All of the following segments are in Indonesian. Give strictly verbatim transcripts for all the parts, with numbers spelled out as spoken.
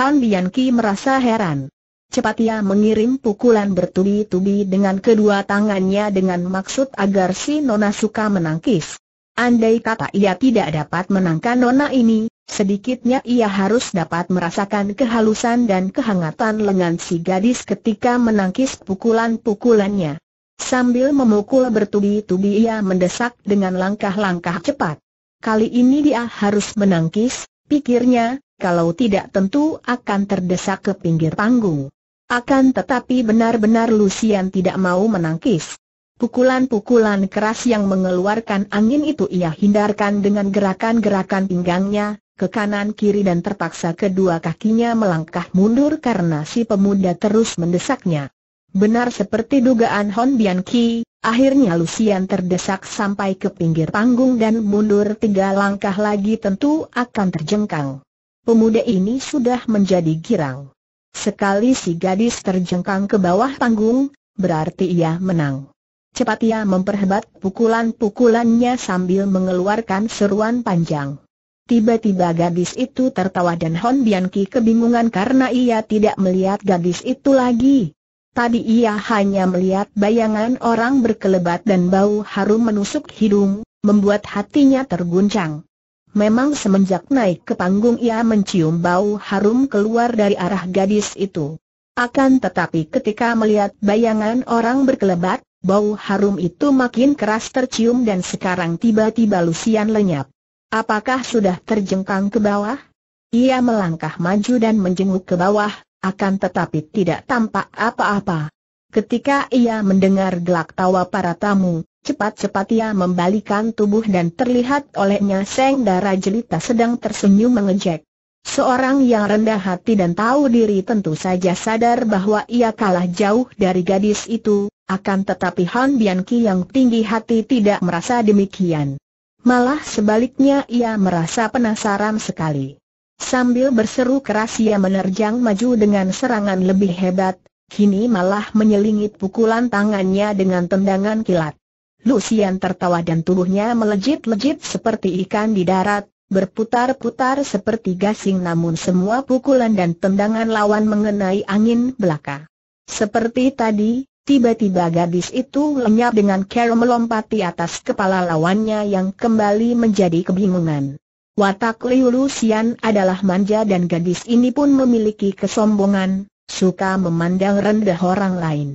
Han Bianqi merasa heran. Cepat ia mengirim pukulan bertubi-tubi dengan kedua tangannya dengan maksud agar si Nona suka menangkis. Andai kata ia tidak dapat menangkan Nona ini, sedikitnya ia harus dapat merasakan kehalusan dan kehangatan lengan si gadis ketika menangkis pukulan-pukulannya. Sambil memukul bertubi-tubi ia mendesak dengan langkah-langkah cepat. Kali ini dia harus menangkis, pikirnya. Kalau tidak tentu akan terdesak ke pinggir panggung. Akan tetapi benar-benar Lucian tidak mau menangkis. Pukulan-pukulan keras yang mengeluarkan angin itu ia hindarkan dengan gerakan-gerakan pinggangnya ke kanan kiri dan terpaksa kedua kakinya melangkah mundur karena si pemuda terus mendesaknya. Benar seperti dugaan Han Bianqi, akhirnya Lucian terdesak sampai ke pinggir panggung dan mundur tiga langkah lagi tentu akan terjengkang. Pemuda ini sudah menjadi girang. Sekali si gadis terjengkang ke bawah panggung, berarti ia menang. Cepat ia memperhebat pukulan-pukulannya sambil mengeluarkan seruan panjang. Tiba-tiba gadis itu tertawa dan Han Bianqi kebingungan karena ia tidak melihat gadis itu lagi. Tadi ia hanya melihat bayangan orang berkelebat dan bau harum menusuk hidung, membuat hatinya terguncang. Memang semenjak naik ke panggung ia mencium bau harum keluar dari arah gadis itu. Akan tetapi ketika melihat bayangan orang berkelebat, bau harum itu makin keras tercium dan sekarang tiba-tiba Lucian lenyap. Apakah sudah terjengkang ke bawah? Ia melangkah maju dan menjenguk ke bawah, akan tetapi tidak tampak apa-apa. Ketika ia mendengar gelak tawa para tamu, cepat-cepat ia membalikan tubuh dan terlihat olehnya Seng Dara Jelita sedang tersenyum mengejek. Seorang yang rendah hati dan tahu diri tentu saja sadar bahwa ia kalah jauh dari gadis itu, akan tetapi Han Bianqi yang tinggi hati tidak merasa demikian. Malah sebaliknya ia merasa penasaran sekali. Sambil berseru keras ia menerjang maju dengan serangan lebih hebat, kini malah menyelingit pukulan tangannya dengan tendangan kilat. Lucian tertawa dan tubuhnya melejit-lejit seperti ikan di darat, berputar-putar seperti gasing namun semua pukulan dan tendangan lawan mengenai angin belaka. Seperti tadi, tiba-tiba gadis itu lenyap dengan cara melompati atas kepala lawannya yang kembali menjadi kebingungan. Watak Liu Lucian adalah manja dan gadis ini pun memiliki kesombongan, suka memandang rendah orang lain.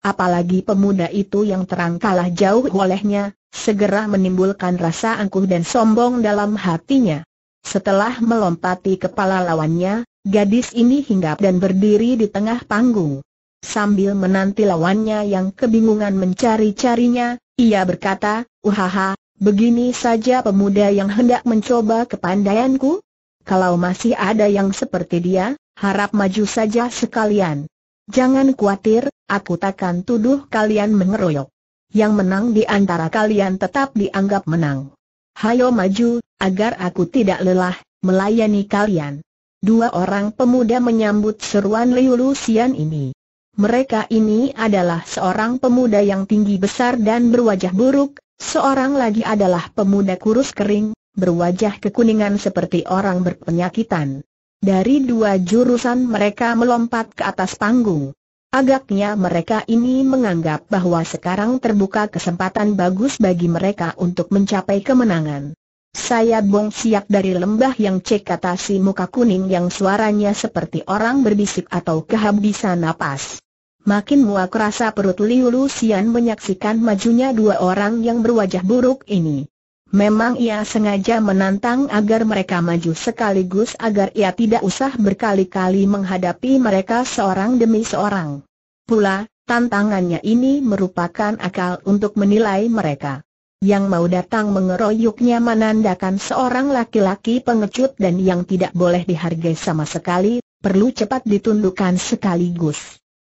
Apalagi pemuda itu yang terang kalah jauh olehnya, segera menimbulkan rasa angkuh dan sombong dalam hatinya. Setelah melompati kepala lawannya, gadis ini hinggap dan berdiri di tengah panggung. Sambil menanti lawannya yang kebingungan mencari-carinya, ia berkata, "Uhaha, begini saja pemuda yang hendak mencoba kepandaianku? Kalau masih ada yang seperti dia, harap maju saja sekalian. Jangan khawatir, aku takkan tuduh kalian mengeroyok. Yang menang di antara kalian tetap dianggap menang. Hayo maju, agar aku tidak lelah melayani kalian." Dua orang pemuda menyambut seruan Liu Lucian ini. Mereka ini adalah seorang pemuda yang tinggi besar dan berwajah buruk, seorang lagi adalah pemuda kurus kering, berwajah kekuningan seperti orang berpenyakitan. Dari dua jurusan mereka melompat ke atas panggung. Agaknya mereka ini menganggap bahwa sekarang terbuka kesempatan bagus bagi mereka untuk mencapai kemenangan. "Saya Bong Siak dari lembah yang cek," kata si muka kuning yang suaranya seperti orang berbisik atau kehabisan napas. Makin muak rasa perut Liu Lucian menyaksikan majunya dua orang yang berwajah buruk ini. Memang ia sengaja menantang agar mereka maju sekaligus agar ia tidak usah berkali-kali menghadapi mereka seorang demi seorang. Pula, tantangannya ini merupakan akal untuk menilai mereka. Yang mau datang mengeroyoknya menandakan seorang laki-laki pengecut dan yang tidak boleh dihargai sama sekali, perlu cepat ditundukkan sekaligus.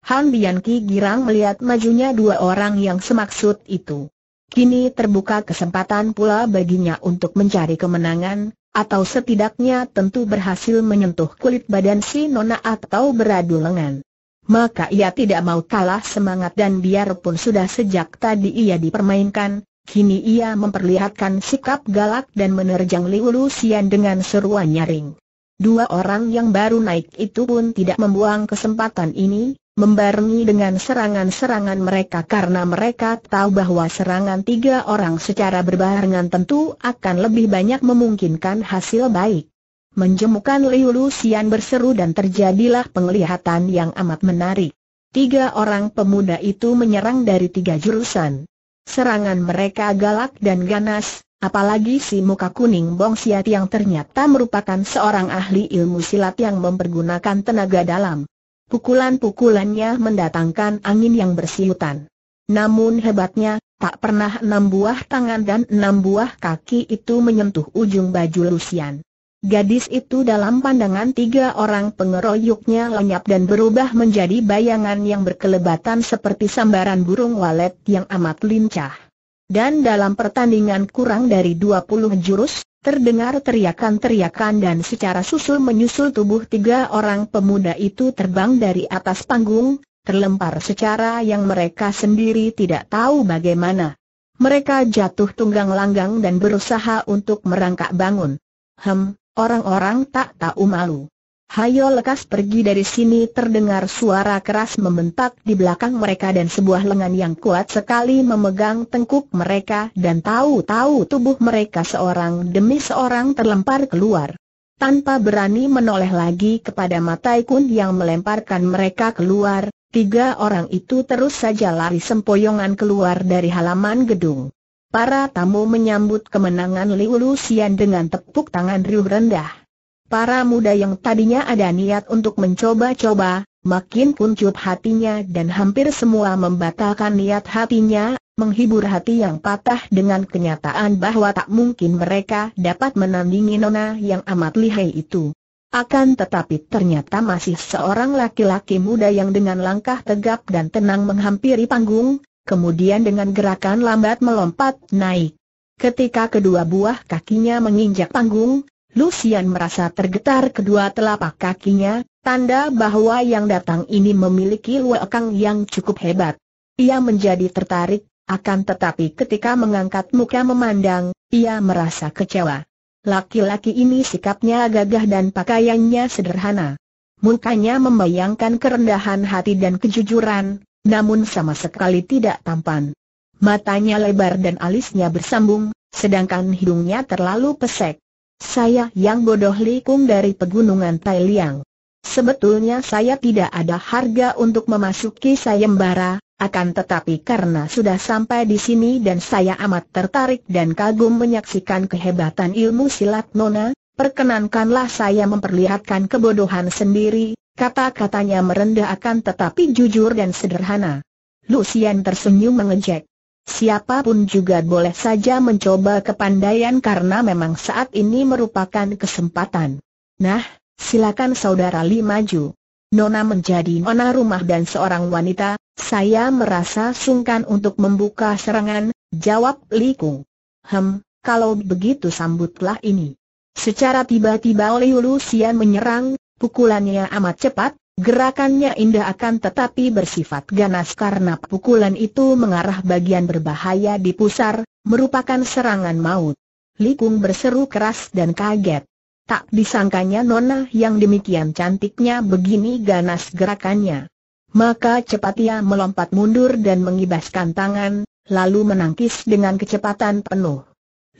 Han Bianqi girang melihat majunya dua orang yang semaksud itu. Kini terbuka kesempatan pula baginya untuk mencari kemenangan, atau setidaknya tentu berhasil menyentuh kulit badan si Nona atau beradu lengan. Maka ia tidak mau kalah semangat dan biarpun sudah sejak tadi ia dipermainkan, kini ia memperlihatkan sikap galak dan menerjang Liu Lucian dengan seruan nyaring. Dua orang yang baru naik itu pun tidak membuang kesempatan ini, membarengi dengan serangan-serangan mereka karena mereka tahu bahwa serangan tiga orang secara berbarengan tentu akan lebih banyak memungkinkan hasil baik. Menjemukan Liu Luxian berseru dan terjadilah penglihatan yang amat menarik. Tiga orang pemuda itu menyerang dari tiga jurusan. Serangan mereka galak dan ganas, apalagi si muka kuning Bong Siat yang ternyata merupakan seorang ahli ilmu silat yang mempergunakan tenaga dalam. Pukulan-pukulannya mendatangkan angin yang bersiutan. Namun hebatnya, tak pernah enam buah tangan dan enam buah kaki itu menyentuh ujung baju Luxian. Gadis itu dalam pandangan tiga orang pengeroyoknya lenyap dan berubah menjadi bayangan yang berkelebatan seperti sambaran burung walet yang amat lincah. Dan dalam pertandingan kurang dari dua puluh jurus, terdengar teriakan-teriakan dan secara susul-menyusul tubuh tiga orang pemuda itu terbang dari atas panggung, terlempar secara yang mereka sendiri tidak tahu bagaimana. Mereka jatuh tunggang-langgang dan berusaha untuk merangkak bangun. Hem, orang-orang tak tahu malu. Hayo lekas pergi dari sini, terdengar suara keras membentak di belakang mereka dan sebuah lengan yang kuat sekali memegang tengkuk mereka dan tahu-tahu tubuh mereka seorang demi seorang terlempar keluar. Tanpa berani menoleh lagi kepada Matai Kun yang melemparkan mereka keluar, tiga orang itu terus saja lari sempoyongan keluar dari halaman gedung. Para tamu menyambut kemenangan Liu Luxian dengan tepuk tangan riuh rendah. Para muda yang tadinya ada niat untuk mencoba-coba, makin kuncup hatinya dan hampir semua membatalkan niat hatinya, menghibur hati yang patah dengan kenyataan bahwa tak mungkin mereka dapat menandingi nona yang amat lihai itu. Akan tetapi ternyata masih seorang laki-laki muda yang dengan langkah tegap dan tenang menghampiri panggung, kemudian dengan gerakan lambat melompat naik. Ketika kedua buah kakinya menginjak panggung, Luxian merasa tergetar kedua telapak kakinya, tanda bahwa yang datang ini memiliki luekang yang cukup hebat. Ia menjadi tertarik, akan tetapi ketika mengangkat muka memandang, ia merasa kecewa. Laki-laki ini sikapnya gagah dan pakaiannya sederhana. Mukanya membayangkan kerendahan hati dan kejujuran, namun sama sekali tidak tampan. Matanya lebar dan alisnya bersambung, sedangkan hidungnya terlalu pesek. Saya yang bodoh, Likung dari pegunungan Tailiang. Sebetulnya saya tidak ada harga untuk memasuki sayembara, akan tetapi karena sudah sampai di sini dan saya amat tertarik dan kagum menyaksikan kehebatan ilmu silat nona, perkenankanlah saya memperlihatkan kebodohan sendiri. Kata-katanya merendah akan tetapi jujur dan sederhana. Luxian tersenyum mengejek. Siapapun juga boleh saja mencoba kepandaian karena memang saat ini merupakan kesempatan. Nah, silakan saudara Li maju. Nona menjadi nona rumah dan seorang wanita, saya merasa sungkan untuk membuka serangan, jawab Li Kung. Hem, kalau begitu sambutlah ini. Secara tiba-tiba Liu Luxian menyerang, pukulannya amat cepat. Gerakannya indah akan tetapi bersifat ganas karena pukulan itu mengarah bagian berbahaya di pusar, merupakan serangan maut. Li Kung berseru keras dan kaget. Tak disangkanya nona yang demikian cantiknya begini ganas gerakannya. Maka cepat ia melompat mundur dan mengibaskan tangan, lalu menangkis dengan kecepatan penuh.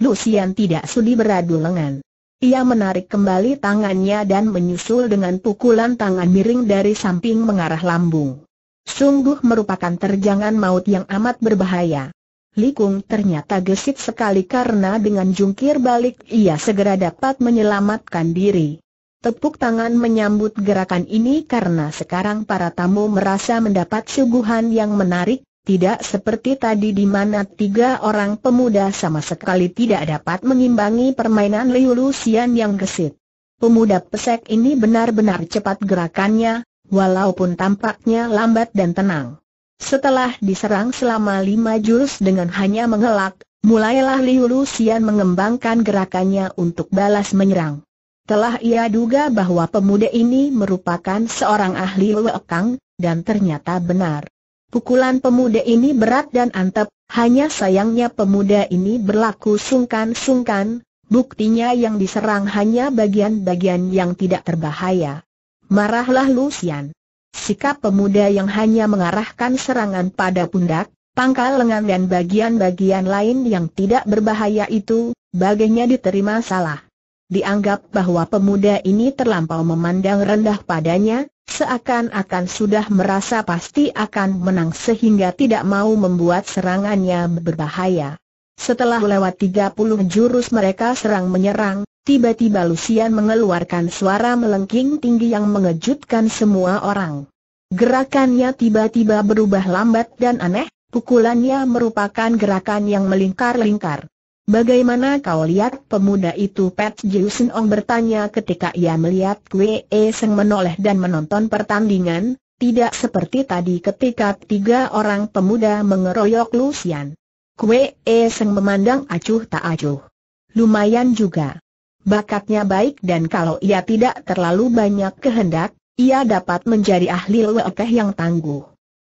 Luxian tidak sudi beradu lengan. Ia menarik kembali tangannya dan menyusul dengan pukulan tangan miring dari samping mengarah lambung. Sungguh merupakan terjangan maut yang amat berbahaya. Li Kung ternyata gesit sekali karena dengan jungkir balik ia segera dapat menyelamatkan diri. Tepuk tangan menyambut gerakan ini karena sekarang para tamu merasa mendapat suguhan yang menarik, tidak seperti tadi di mana tiga orang pemuda sama sekali tidak dapat mengimbangi permainan Liu Luxian yang gesit. Pemuda pesek ini benar-benar cepat gerakannya, walaupun tampaknya lambat dan tenang. Setelah diserang selama lima jurus dengan hanya mengelak, mulailah Liu Luxian mengembangkan gerakannya untuk balas menyerang. Telah ia duga bahwa pemuda ini merupakan seorang ahli luekang, dan ternyata benar. Pukulan pemuda ini berat dan antep, hanya sayangnya pemuda ini berlaku sungkan-sungkan, Buktinya yang diserang hanya bagian-bagian yang tidak terbahaya. Marahlah Lusian. Sikap pemuda yang hanya mengarahkan serangan pada pundak, pangkal lengan dan bagian-bagian lain yang tidak berbahaya itu, bagainya diterima salah. Dianggap bahwa pemuda ini terlampau memandang rendah padanya, seakan-akan sudah merasa pasti akan menang sehingga tidak mau membuat serangannya berbahaya. Setelah lewat tiga puluh jurus mereka serang-menyerang, tiba-tiba Lusian mengeluarkan suara melengking tinggi yang mengejutkan semua orang. Gerakannya tiba-tiba berubah lambat dan aneh, pukulannya merupakan gerakan yang melingkar-lingkar. "Bagaimana kau lihat pemuda itu?" Pat Jiusen Ong bertanya ketika ia melihat Kwee Seng menoleh dan menonton pertandingan, tidak seperti tadi ketika tiga orang pemuda mengeroyok Lusian. Kwee Seng memandang acuh tak acuh. Lumayan juga. Bakatnya baik dan kalau ia tidak terlalu banyak kehendak, ia dapat menjadi ahli lewekeh yang tangguh.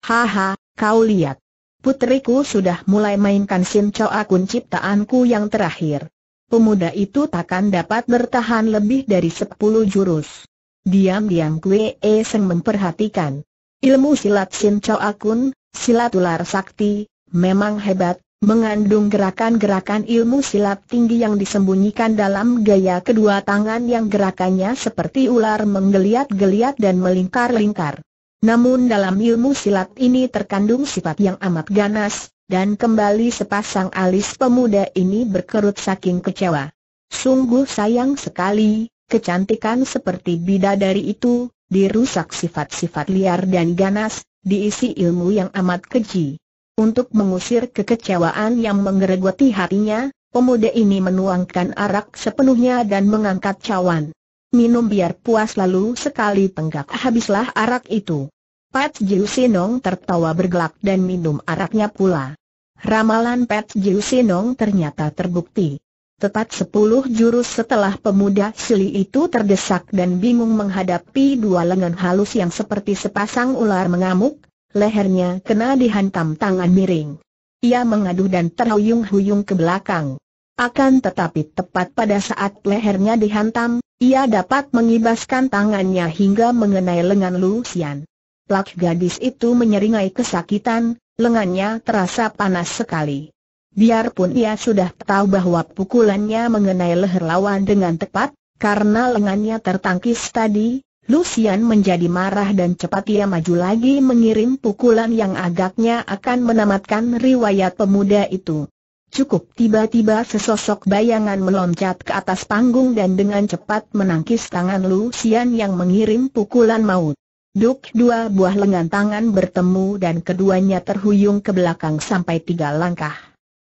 "Haha, kau lihat. Putriku sudah mulai mainkan Sin Choa Kun ciptaanku yang terakhir." Pemuda itu takkan dapat bertahan lebih dari sepuluh jurus. Diam-diam Kwee Seng memperhatikan. Ilmu silat Sin Choa Kun, silat ular sakti, memang hebat, mengandung gerakan-gerakan ilmu silat tinggi yang disembunyikan dalam gaya kedua tangan yang gerakannya seperti ular menggeliat-geliat dan melingkar-lingkar. Namun dalam ilmu silat ini terkandung sifat yang amat ganas, dan kembali sepasang alis pemuda ini berkerut saking kecewa. Sungguh sayang sekali, kecantikan seperti bidadari itu, dirusak sifat-sifat liar dan ganas, diisi ilmu yang amat keji. Untuk mengusir kekecewaan yang menggeregoti hatinya, pemuda ini menuangkan arak sepenuhnya dan mengangkat cawan. "Minum biar puas," lalu sekali tenggak habislah arak itu. Pat Jiusen Ong tertawa bergelak dan minum araknya pula. Ramalan Pat Jiusen Ong ternyata terbukti. Tepat sepuluh jurus setelah pemuda sili itu terdesak dan bingung menghadapi dua lengan halus yang seperti sepasang ular mengamuk, lehernya kena dihantam tangan miring. Ia mengaduh dan terhuyung-huyung ke belakang. Akan tetapi tepat pada saat lehernya dihantam, ia dapat mengibaskan tangannya hingga mengenai lengan Lusian. Plak, gadis itu menyeringai kesakitan, lengannya terasa panas sekali. Biarpun ia sudah tahu bahwa pukulannya mengenai leher lawan dengan tepat, karena lengannya tertangkis tadi, Lusian menjadi marah dan cepat ia maju lagi mengirim pukulan yang agaknya akan menamatkan riwayat pemuda itu. Cukup tiba-tiba sesosok bayangan meloncat ke atas panggung dan dengan cepat menangkis tangan Lusian yang mengirim pukulan maut. Duk, dua buah lengan tangan bertemu dan keduanya terhuyung ke belakang sampai tiga langkah.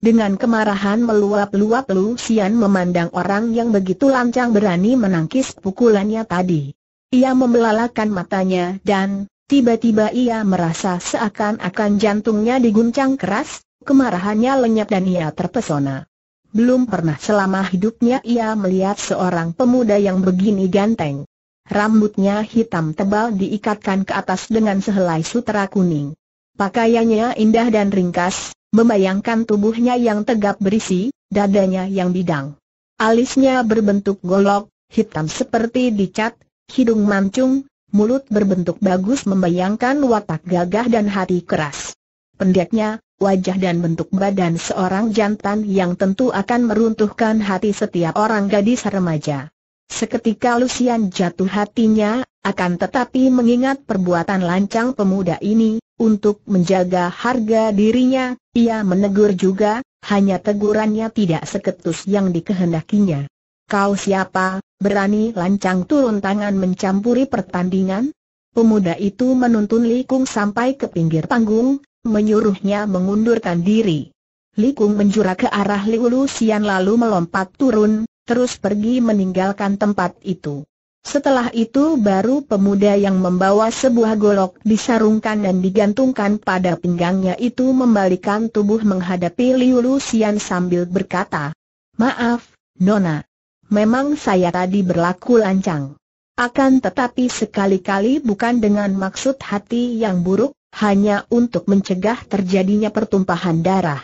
Dengan kemarahan meluap-luap Lusian memandang orang yang begitu lancang berani menangkis pukulannya tadi. Ia membelalakan matanya dan tiba-tiba ia merasa seakan-akan jantungnya diguncang keras, kemarahannya lenyap dan ia terpesona. Belum pernah selama hidupnya ia melihat seorang pemuda yang begini ganteng. Rambutnya hitam tebal diikatkan ke atas dengan sehelai sutera kuning. Pakaiannya indah dan ringkas, membayangkan tubuhnya yang tegap berisi, dadanya yang bidang. Alisnya berbentuk golok, hitam seperti dicat. Hidung mancung, mulut berbentuk bagus membayangkan watak gagah dan hati keras. Pendeknya, wajah dan bentuk badan seorang jantan yang tentu akan meruntuhkan hati setiap orang gadis remaja. Seketika Lusian jatuh hatinya, akan tetapi mengingat perbuatan lancang pemuda ini, untuk menjaga harga dirinya, ia menegur juga, hanya tegurannya tidak seketus yang dikehendakinya. "Kau siapa? Berani lancang turun tangan mencampuri pertandingan?" Pemuda itu menuntun Li Kung sampai ke pinggir panggung, menyuruhnya mengundurkan diri. Li Kung menjura ke arah Lusian lalu melompat turun, terus pergi meninggalkan tempat itu. Setelah itu baru pemuda yang membawa sebuah golok disarungkan dan digantungkan pada pinggangnya itu membalikkan tubuh menghadapi Lusian sambil berkata, "Maaf, Nona. Memang saya tadi berlaku lancang. Akan tetapi sekali-kali bukan dengan maksud hati yang buruk, hanya untuk mencegah terjadinya pertumpahan darah.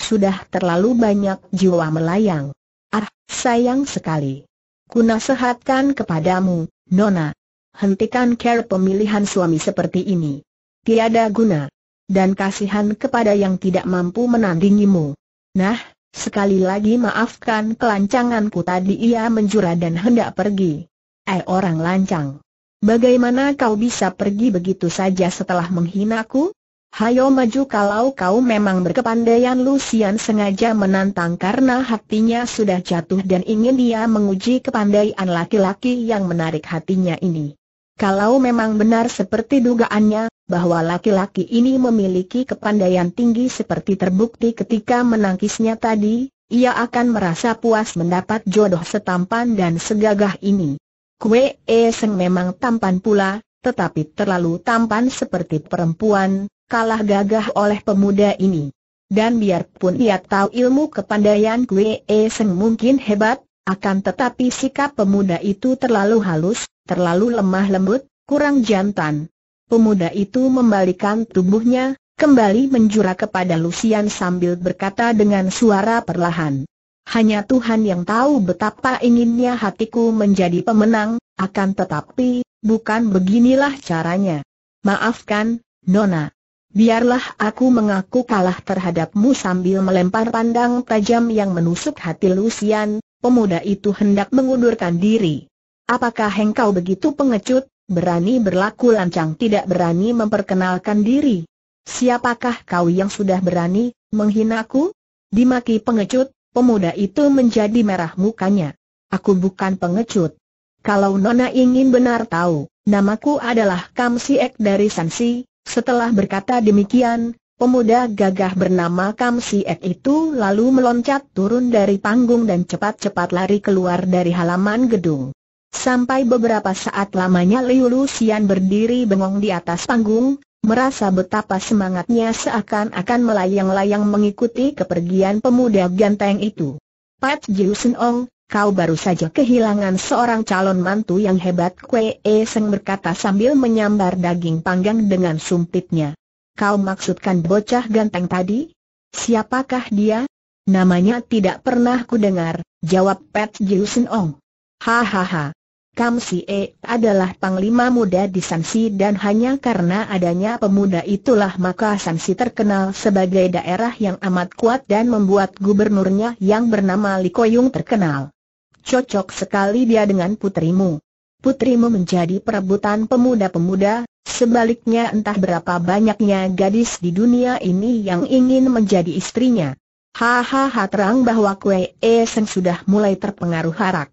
Sudah terlalu banyak jiwa melayang. Ah, sayang sekali. Kunasehatkan kepadamu, Nona. Hentikan cara pemilihan suami seperti ini. Tiada guna. Dan kasihan kepada yang tidak mampu menandingimu. Nah, sekali lagi maafkan kelancanganku tadi. Ia menjura dan hendak pergi. Eh, orang lancang. Bagaimana kau bisa pergi begitu saja setelah menghinaku? Hayo maju kalau kau memang berkepandaian. Lucian sengaja menantang karena hatinya sudah jatuh dan ingin dia menguji kepandaian laki-laki yang menarik hatinya ini. Kalau memang benar seperti dugaannya, bahwa laki-laki ini memiliki kepandaian tinggi seperti terbukti ketika menangkisnya tadi, ia akan merasa puas mendapat jodoh setampan dan segagah ini. Kwee Seng memang tampan pula, tetapi terlalu tampan seperti perempuan, kalah gagah oleh pemuda ini. Dan biarpun ia tahu ilmu kepandaian Kwee Seng mungkin hebat, akan tetapi sikap pemuda itu terlalu halus, terlalu lemah lembut, kurang jantan. Pemuda itu membalikkan tubuhnya, kembali menjura kepada Lucian sambil berkata dengan suara perlahan, "Hanya Tuhan yang tahu betapa inginnya hatiku menjadi pemenang, akan tetapi bukan beginilah caranya. Maafkan, Nona. Biarlah aku mengaku kalah terhadapmu." Sambil melempar pandang tajam yang menusuk hati Lucian, pemuda itu hendak mengundurkan diri. "Apakah engkau begitu pengecut, berani berlaku lancang, tidak berani memperkenalkan diri? Siapakah kau yang sudah berani menghinaku?" Dimaki pengecut, pemuda itu menjadi merah mukanya. "Aku bukan pengecut. Kalau Nona ingin benar tahu, namaku adalah Kam Siek dari Sansi." Setelah berkata demikian, pemuda gagah bernama Kam Siek itu lalu meloncat turun dari panggung dan cepat-cepat lari keluar dari halaman gedung. Sampai beberapa saat lamanya Liu Lucian berdiri bengong di atas panggung, merasa betapa semangatnya seakan-akan melayang-layang mengikuti kepergian pemuda ganteng itu. "Pat Jiu Sen Ong, kau baru saja kehilangan seorang calon mantu yang hebat," Kwee Seng berkata sambil menyambar daging panggang dengan sumpitnya. "Kau maksudkan bocah ganteng tadi? Siapakah dia? Namanya tidak pernah ku dengar," jawab Pat Jiu Sen Ong. "Hahaha. Kam Sie adalah panglima muda di Sansi dan hanya karena adanya pemuda itulah maka Sansi terkenal sebagai daerah yang amat kuat dan membuat gubernurnya yang bernama Li Koyung terkenal. Cocok sekali dia dengan putrimu. Putrimu menjadi perebutan pemuda-pemuda, sebaliknya entah berapa banyaknya gadis di dunia ini yang ingin menjadi istrinya." Hahaha, terang bahwa Kwee Seng sudah mulai terpengaruh arak.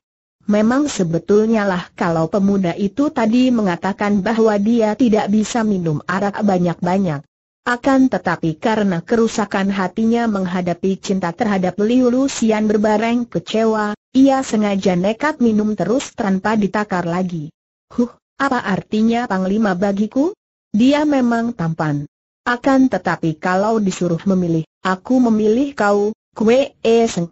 Memang sebetulnya lah kalau pemuda itu tadi mengatakan bahwa dia tidak bisa minum arak banyak-banyak. Akan tetapi karena kerusakan hatinya menghadapi cinta terhadap Liu Lucian berbareng kecewa, ia sengaja nekat minum terus tanpa ditakar lagi. "Huh, apa artinya panglima bagiku? Dia memang tampan. Akan tetapi kalau disuruh memilih, aku memilih kau, Kwee Seng."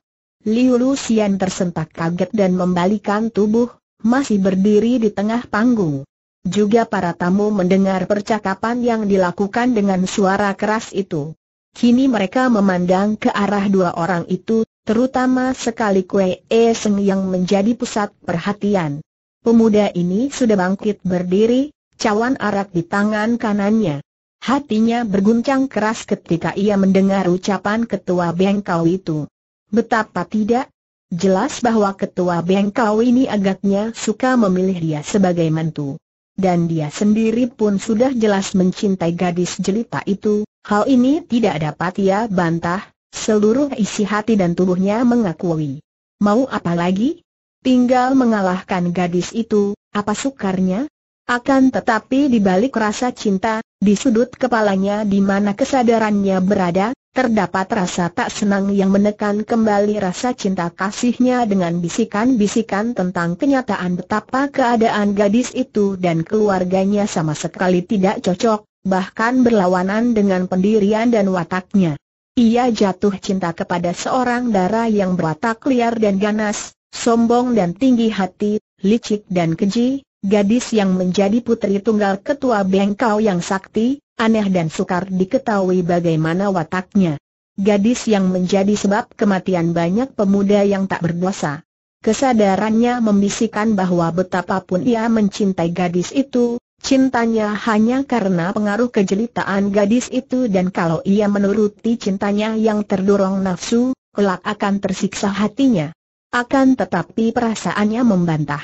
Liu Lucian tersentak kaget dan membalikan tubuh, masih berdiri di tengah panggung. Juga para tamu mendengar percakapan yang dilakukan dengan suara keras itu. Kini mereka memandang ke arah dua orang itu, terutama sekali Kwee Seng yang menjadi pusat perhatian. Pemuda ini sudah bangkit berdiri, cawan arak di tangan kanannya. Hatinya berguncang keras ketika ia mendengar ucapan ketua bengkau itu. Betapa tidak jelas bahwa ketua bengkau ini agaknya suka memilih dia sebagai mantu. Dan dia sendiri pun sudah jelas mencintai gadis jelita itu. Hal ini tidak dapat ia bantah, seluruh isi hati dan tubuhnya mengakui. Mau apa lagi? Tinggal mengalahkan gadis itu, apa sukarnya? Akan tetapi di balik rasa cinta, di sudut kepalanya di mana kesadarannya berada, terdapat rasa tak senang yang menekan kembali rasa cinta kasihnya dengan bisikan-bisikan tentang kenyataan betapa keadaan gadis itu dan keluarganya sama sekali tidak cocok, bahkan berlawanan dengan pendirian dan wataknya. Ia jatuh cinta kepada seorang dara yang berwatak liar dan ganas, sombong dan tinggi hati, licik dan keji, gadis yang menjadi putri tunggal ketua bengkau yang sakti, aneh dan sukar diketahui bagaimana wataknya. gadis yang menjadi sebab kematian banyak pemuda yang tak berdosa. Kesadarannya membisikkan bahwa betapapun ia mencintai gadis itu, cintanya hanya karena pengaruh kejelitaan gadis itu, dan kalau ia menuruti cintanya yang terdorong nafsu, kelak akan tersiksa hatinya. Akan tetapi perasaannya membantah.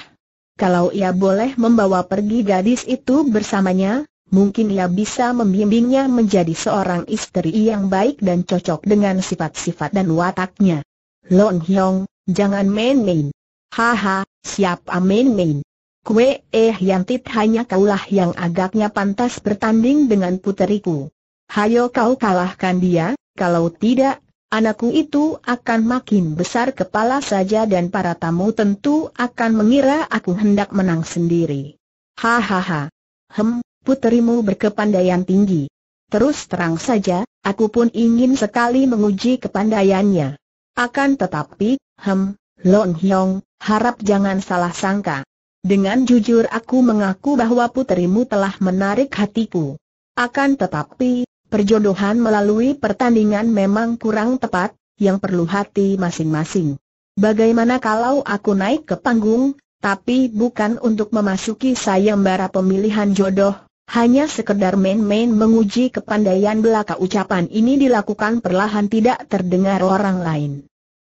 Kalau ia boleh membawa pergi gadis itu bersamanya, mungkin ia bisa membimbingnya menjadi seorang istri yang baik dan cocok dengan sifat-sifat dan wataknya. Lon Hiong, jangan main-main. Haha, siapa main-main? Kue eh Yantit, hanya kaulah yang agaknya pantas bertanding dengan puteriku. Hayo kau kalahkan dia, kalau tidak, anakku itu akan makin besar kepala saja dan para tamu tentu akan mengira aku hendak menang sendiri. Hahaha. Hem, puterimu berkepandaian tinggi. Terus terang saja, aku pun ingin sekali menguji kepandaiannya. Akan tetapi, hem, Lon Hiong, harap jangan salah sangka. Dengan jujur aku mengaku bahwa puterimu telah menarik hatiku. Akan tetapi, perjodohan melalui pertandingan memang kurang tepat, yang perlu hati masing-masing. Bagaimana kalau aku naik ke panggung, tapi bukan untuk memasuki sayembara pemilihan jodoh, hanya sekedar main-main menguji kepandaian belaka? Ucapan ini dilakukan perlahan tidak terdengar orang lain.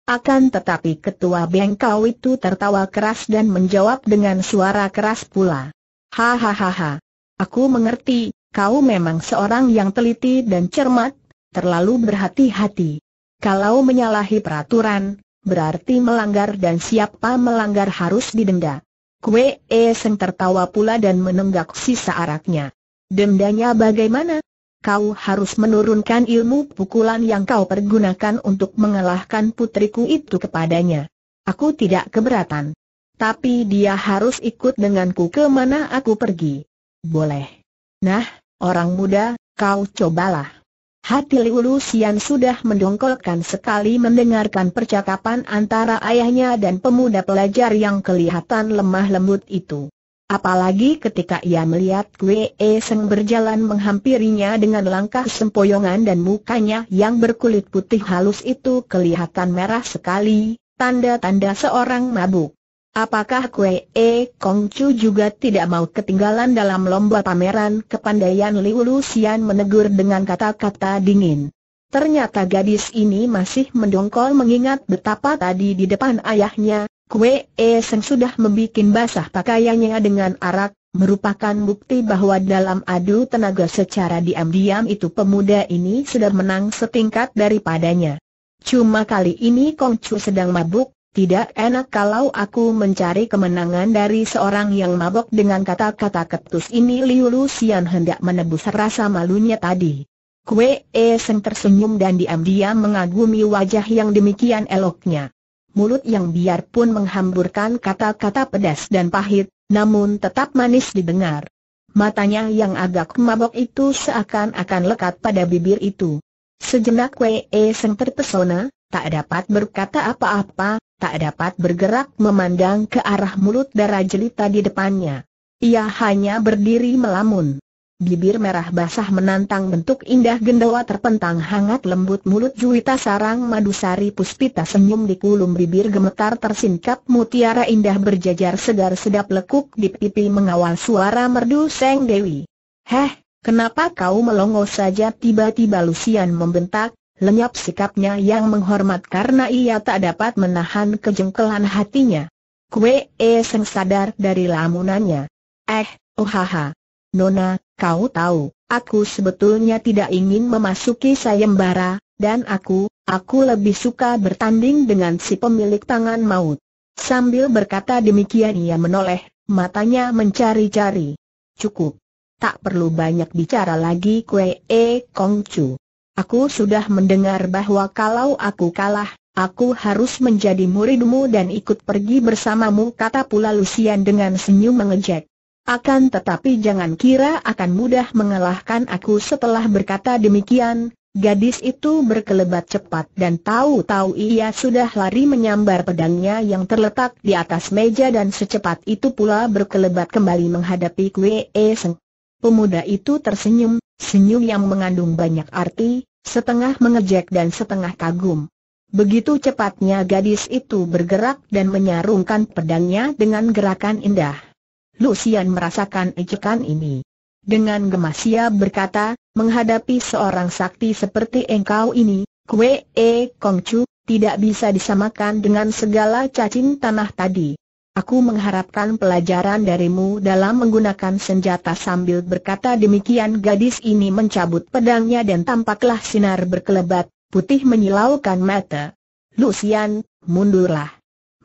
Akan tetapi ketua bengkau itu tertawa keras dan menjawab dengan suara keras pula. Hahaha. Aku mengerti, kau memang seorang yang teliti dan cermat, terlalu berhati-hati. Kalau menyalahi peraturan, berarti melanggar, dan siapa melanggar harus didenda. Kwe Eseng tertawa pula dan menenggak sisa araknya. Dendanya bagaimana? Kau harus menurunkan ilmu pukulan yang kau pergunakan untuk mengalahkan putriku itu kepadanya. Aku tidak keberatan. Tapi dia harus ikut denganku kemana aku pergi. Boleh. Nah, orang muda, kau cobalah. Hati Liu Xian sudah mendongkolkan sekali mendengarkan percakapan antara ayahnya dan pemuda pelajar yang kelihatan lemah lembut itu. Apalagi ketika ia melihat Kwe Eseng berjalan menghampirinya dengan langkah sempoyongan dan mukanya yang berkulit putih halus itu kelihatan merah sekali, tanda-tanda seorang mabuk. Apakah Kwe E Kongcu juga tidak mau ketinggalan dalam lomba pameran kepandaian? Liu Xian menegur dengan kata-kata dingin. Ternyata gadis ini masih mendongkol mengingat betapa tadi di depan ayahnya, Kwe Eseng sudah membuat basah pakaiannya dengan arak, merupakan bukti bahwa dalam adu tenaga secara diam-diam itu pemuda ini sudah menang setingkat daripadanya. Cuma kali ini Kongcu sedang mabuk. Tidak enak kalau aku mencari kemenangan dari seorang yang mabuk. Dengan kata-kata ketus ini Liu Xian hendak menebus rasa malunya tadi. Kwe Eseng tersenyum dan diam-diam mengagumi wajah yang demikian eloknya. Mulut yang biarpun menghamburkan kata-kata pedas dan pahit, namun tetap manis didengar. Matanya yang agak mabok itu seakan-akan lekat pada bibir itu. Sejenak Kwe Eseng terpesona, tak dapat berkata apa-apa, tak dapat bergerak memandang ke arah mulut darah jelita di depannya. Ia hanya berdiri melamun. Bibir merah basah menantang bentuk indah gendawa terpentang hangat lembut. Mulut juwita sarang madusari puspita senyum di kulum bibir gemetar tersingkap mutiara indah berjajar segar sedap lekuk di pipi mengawal suara merdu Seng Dewi. Heh, kenapa kau melongo saja? Tiba-tiba Lucian membentak, lenyap sikapnya yang menghormat karena ia tak dapat menahan kejengkelan hatinya. Kwe Eseng sadar dari lamunannya. Eh, oh haha. Nona, kau tahu, aku sebetulnya tidak ingin memasuki sayembara, dan aku, aku lebih suka bertanding dengan si pemilik tangan maut. Sambil berkata demikian ia menoleh, matanya mencari-cari. Cukup. Tak perlu banyak bicara lagi Kwe E Kongcu. Aku sudah mendengar bahwa kalau aku kalah, aku harus menjadi muridmu dan ikut pergi bersamamu, kata pula Lucian dengan senyum mengejek. Akan tetapi jangan kira akan mudah mengalahkan aku. Setelah berkata demikian, gadis itu berkelebat cepat dan tahu-tahu ia sudah lari menyambar pedangnya yang terletak di atas meja dan secepat itu pula berkelebat kembali menghadapi Kwe Eseng. Pemuda itu tersenyum, senyum yang mengandung banyak arti, setengah mengejek dan setengah kagum. Begitu cepatnya gadis itu bergerak dan menyarungkan pedangnya dengan gerakan indah. Lucian merasakan ejekan ini. Dengan gemas ia berkata, menghadapi seorang sakti seperti engkau ini, Kwee Kongcu, tidak bisa disamakan dengan segala cacing tanah tadi. Aku mengharapkan pelajaran darimu dalam menggunakan senjata. Sambil berkata demikian gadis ini mencabut pedangnya dan tampaklah sinar berkelebat, putih menyilaukan mata. Lucian, mundurlah.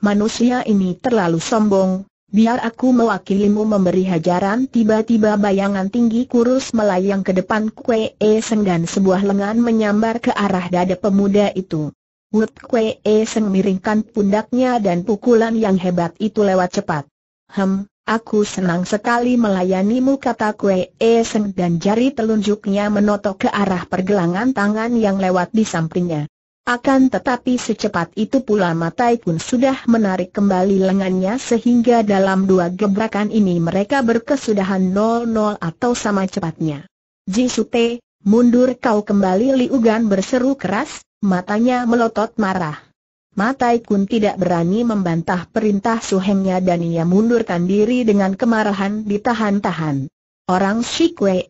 Manusia ini terlalu sombong. Biar aku mewakilimu memberi hajaran. Tiba-tiba bayangan tinggi kurus melayang ke depan Kwee Seng dan sebuah lengan menyambar ke arah dada pemuda itu. Wut Kwee Seng miringkan pundaknya dan pukulan yang hebat itu lewat cepat. Hem, aku senang sekali melayanimu, kata Kwee Seng dan jari telunjuknya menotok ke arah pergelangan tangan yang lewat di sampingnya. Akan tetapi secepat itu pula Matai Kun sudah menarik kembali lengannya sehingga dalam dua gebrakan ini mereka berkesudahan nol nol atau sama cepatnya. Jisute, mundur kau kembali, Liu Gan berseru keras, matanya melotot marah. Matai Kun tidak berani membantah perintah suhengnya dan ia mundurkan diri dengan kemarahan ditahan-tahan. Orang si Kwee,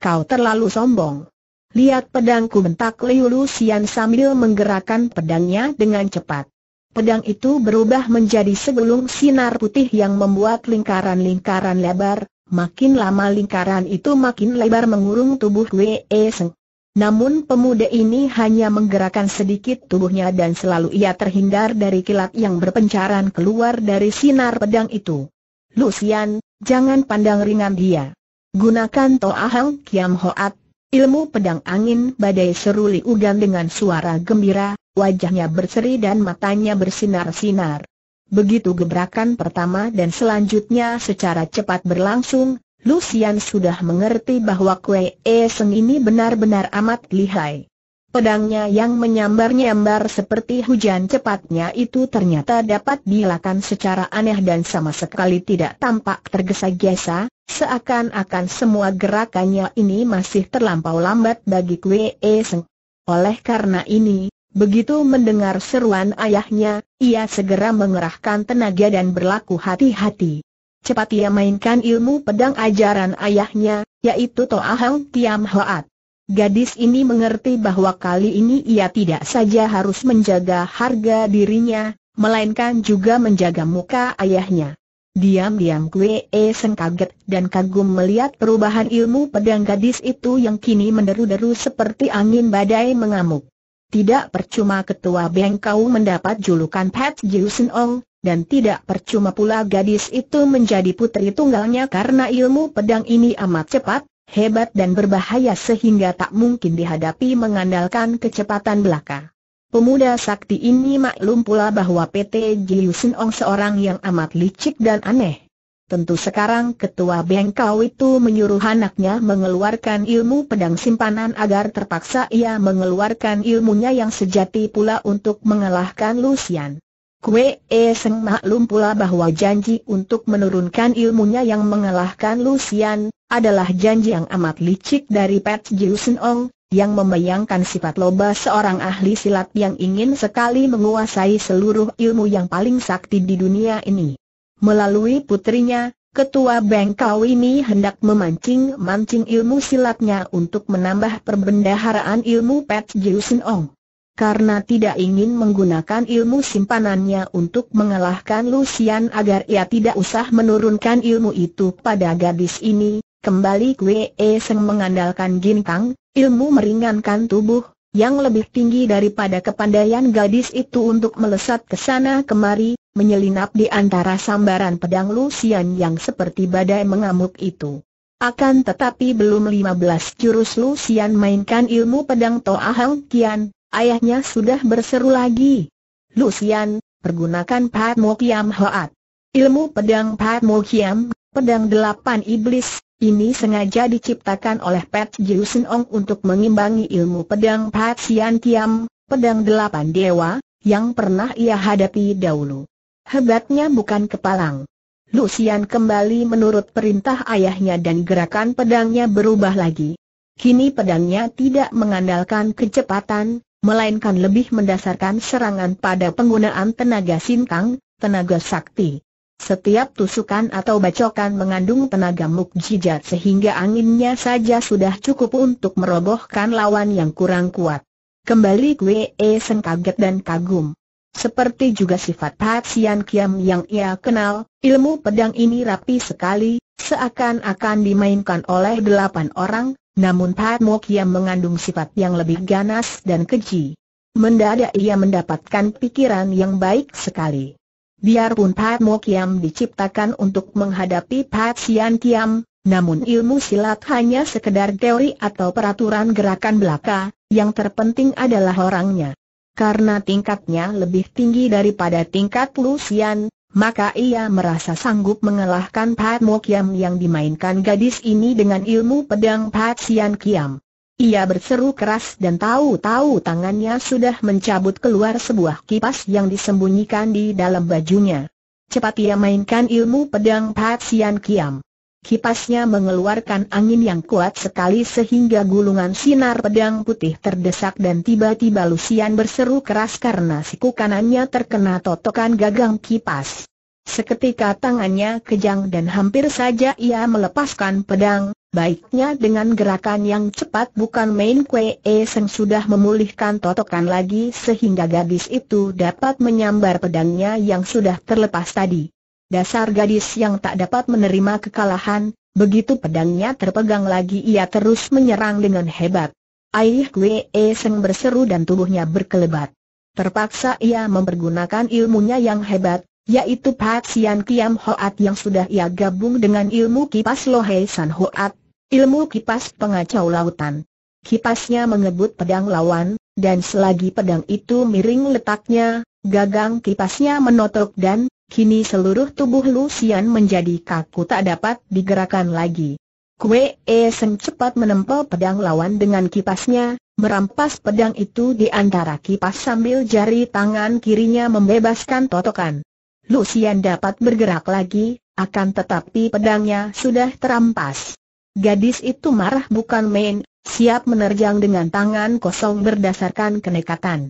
kau terlalu sombong. Lihat pedangku, bentak Liu Lucian sambil menggerakkan pedangnya dengan cepat. Pedang itu berubah menjadi segulung sinar putih yang membuat lingkaran-lingkaran lebar. Makin lama lingkaran itu makin lebar mengurung tubuh Wei Seng. Namun pemuda ini hanya menggerakkan sedikit tubuhnya dan selalu ia terhindar dari kilat yang berpencaran keluar dari sinar pedang itu. Lucian, jangan pandang ringan dia. Gunakan Toa Hang Kiam Hoat, ilmu pedang angin badai, seru Liu Gan dengan suara gembira, wajahnya berseri dan matanya bersinar-sinar. Begitu gebrakan pertama dan selanjutnya secara cepat berlangsung, Lucian sudah mengerti bahwa Kwee Seng ini benar-benar amat lihai. Pedangnya yang menyambar-nyambar seperti hujan cepatnya itu ternyata dapat dielakkan secara aneh dan sama sekali tidak tampak tergesa-gesa, seakan-akan semua gerakannya ini masih terlampau lambat bagi Kwee Seng. Oleh karena ini, begitu mendengar seruan ayahnya, ia segera mengerahkan tenaga dan berlaku hati-hati. Cepat ia mainkan ilmu pedang ajaran ayahnya, yaitu Toa Hang Kiam Hoat. Gadis ini mengerti bahwa kali ini ia tidak saja harus menjaga harga dirinya, melainkan juga menjaga muka ayahnya. Diam-diam Kwee Seng kaget dan kagum melihat perubahan ilmu pedang gadis itu yang kini menderu-deru seperti angin badai mengamuk. Tidak percuma ketua bengkau mendapat julukan Pat Jiu Sin Ong, dan tidak percuma pula gadis itu menjadi putri tunggalnya karena ilmu pedang ini amat cepat, hebat dan berbahaya sehingga tak mungkin dihadapi mengandalkan kecepatan belaka. Pemuda sakti ini maklum pula bahwa P T Jiu Sin Ong seorang yang amat licik dan aneh. Tentu sekarang ketua bengkau itu menyuruh anaknya mengeluarkan ilmu pedang simpanan agar terpaksa ia mengeluarkan ilmunya yang sejati pula untuk mengalahkan Lucian. Kwee Seng maklum pula bahwa janji untuk menurunkan ilmunya yang mengalahkan Lucian adalah janji yang amat licik dari Pat Jiu Sin Ong, yang membayangkan sifat loba seorang ahli silat yang ingin sekali menguasai seluruh ilmu yang paling sakti di dunia ini. Melalui putrinya, ketua bengkau ini hendak memancing-mancing ilmu silatnya untuk menambah perbendaharaan ilmu Pat Jiu Sin Ong. Karena tidak ingin menggunakan ilmu simpanannya untuk mengalahkan Lucian agar ia tidak usah menurunkan ilmu itu pada gadis ini, kembali Kwee Seng mengandalkan ginkang, ilmu meringankan tubuh, yang lebih tinggi daripada kepandaian gadis itu untuk melesat ke sana kemari, menyelinap di antara sambaran pedang Lucian yang seperti badai mengamuk itu. Akan tetapi belum lima belas jurus Lucian mainkan ilmu pedang Toa Hang Kian, ayahnya sudah berseru lagi. Lucian, pergunakan Pat Mo Kiam Hoat. Ilmu pedang Pat Mo Kiam, pedang delapan iblis, ini sengaja diciptakan oleh Pat Jiu Sin Ong untuk mengimbangi ilmu pedang Pat Sian Kiam, pedang delapan dewa, yang pernah ia hadapi dahulu. Hebatnya bukan kepalang. Lucian kembali menurut perintah ayahnya dan gerakan pedangnya berubah lagi. Kini pedangnya tidak mengandalkan kecepatan, melainkan lebih mendasarkan serangan pada penggunaan tenaga sinkang, tenaga sakti. Setiap tusukan atau bacokan mengandung tenaga mukjizat sehingga anginnya saja sudah cukup untuk merobohkan lawan yang kurang kuat. Kembali Kwee Seng kaget dan kagum. Seperti juga sifat Pat Sian Kiam yang ia kenal, ilmu pedang ini rapi sekali, seakan-akan dimainkan oleh delapan orang, namun Pat Mo Kiam mengandung sifat yang lebih ganas dan keji. Mendadak ia mendapatkan pikiran yang baik sekali. Biarpun Pat Mo Kiam diciptakan untuk menghadapi Pat Sian Kiam, namun ilmu silat hanya sekedar teori atau peraturan gerakan belaka, yang terpenting adalah orangnya. Karena tingkatnya lebih tinggi daripada tingkat Lu Sian, maka ia merasa sanggup mengalahkan Pat Mo Kiam yang dimainkan gadis ini dengan ilmu pedang Pat Sian Kiam. Ia berseru keras dan tahu-tahu tangannya sudah mencabut keluar sebuah kipas yang disembunyikan di dalam bajunya. Cepat ia mainkan ilmu pedang Pat Sian Kiam. Kipasnya mengeluarkan angin yang kuat sekali sehingga gulungan sinar pedang putih terdesak dan tiba-tiba Lu Sian berseru keras karena siku kanannya terkena totokan gagang kipas. Seketika tangannya kejang dan hampir saja ia melepaskan pedang, baiknya dengan gerakan yang cepat bukan main. Kwee Seng sudah memulihkan totokan lagi sehingga gadis itu dapat menyambar pedangnya yang sudah terlepas tadi. Dasar gadis yang tak dapat menerima kekalahan, begitu pedangnya terpegang lagi ia terus menyerang dengan hebat. Aih, Kwee Seng berseru dan tubuhnya berkelebat. Terpaksa ia mempergunakan ilmunya yang hebat, yaitu Pat Sian Kiam Hoat yang sudah ia gabung dengan ilmu kipas Lohe San Hoat, ilmu kipas pengacau lautan. Kipasnya mengebut pedang lawan, dan selagi pedang itu miring letaknya, gagang kipasnya menotok dan kini seluruh tubuh Lu Sian menjadi kaku tak dapat digerakkan lagi. Kwee Seng cepat menempel pedang lawan dengan kipasnya, merampas pedang itu di antara kipas sambil jari tangan kirinya membebaskan totokan. Lu Sian dapat bergerak lagi, akan tetapi pedangnya sudah terampas. Gadis itu marah bukan main, siap menerjang dengan tangan kosong berdasarkan kenekatan.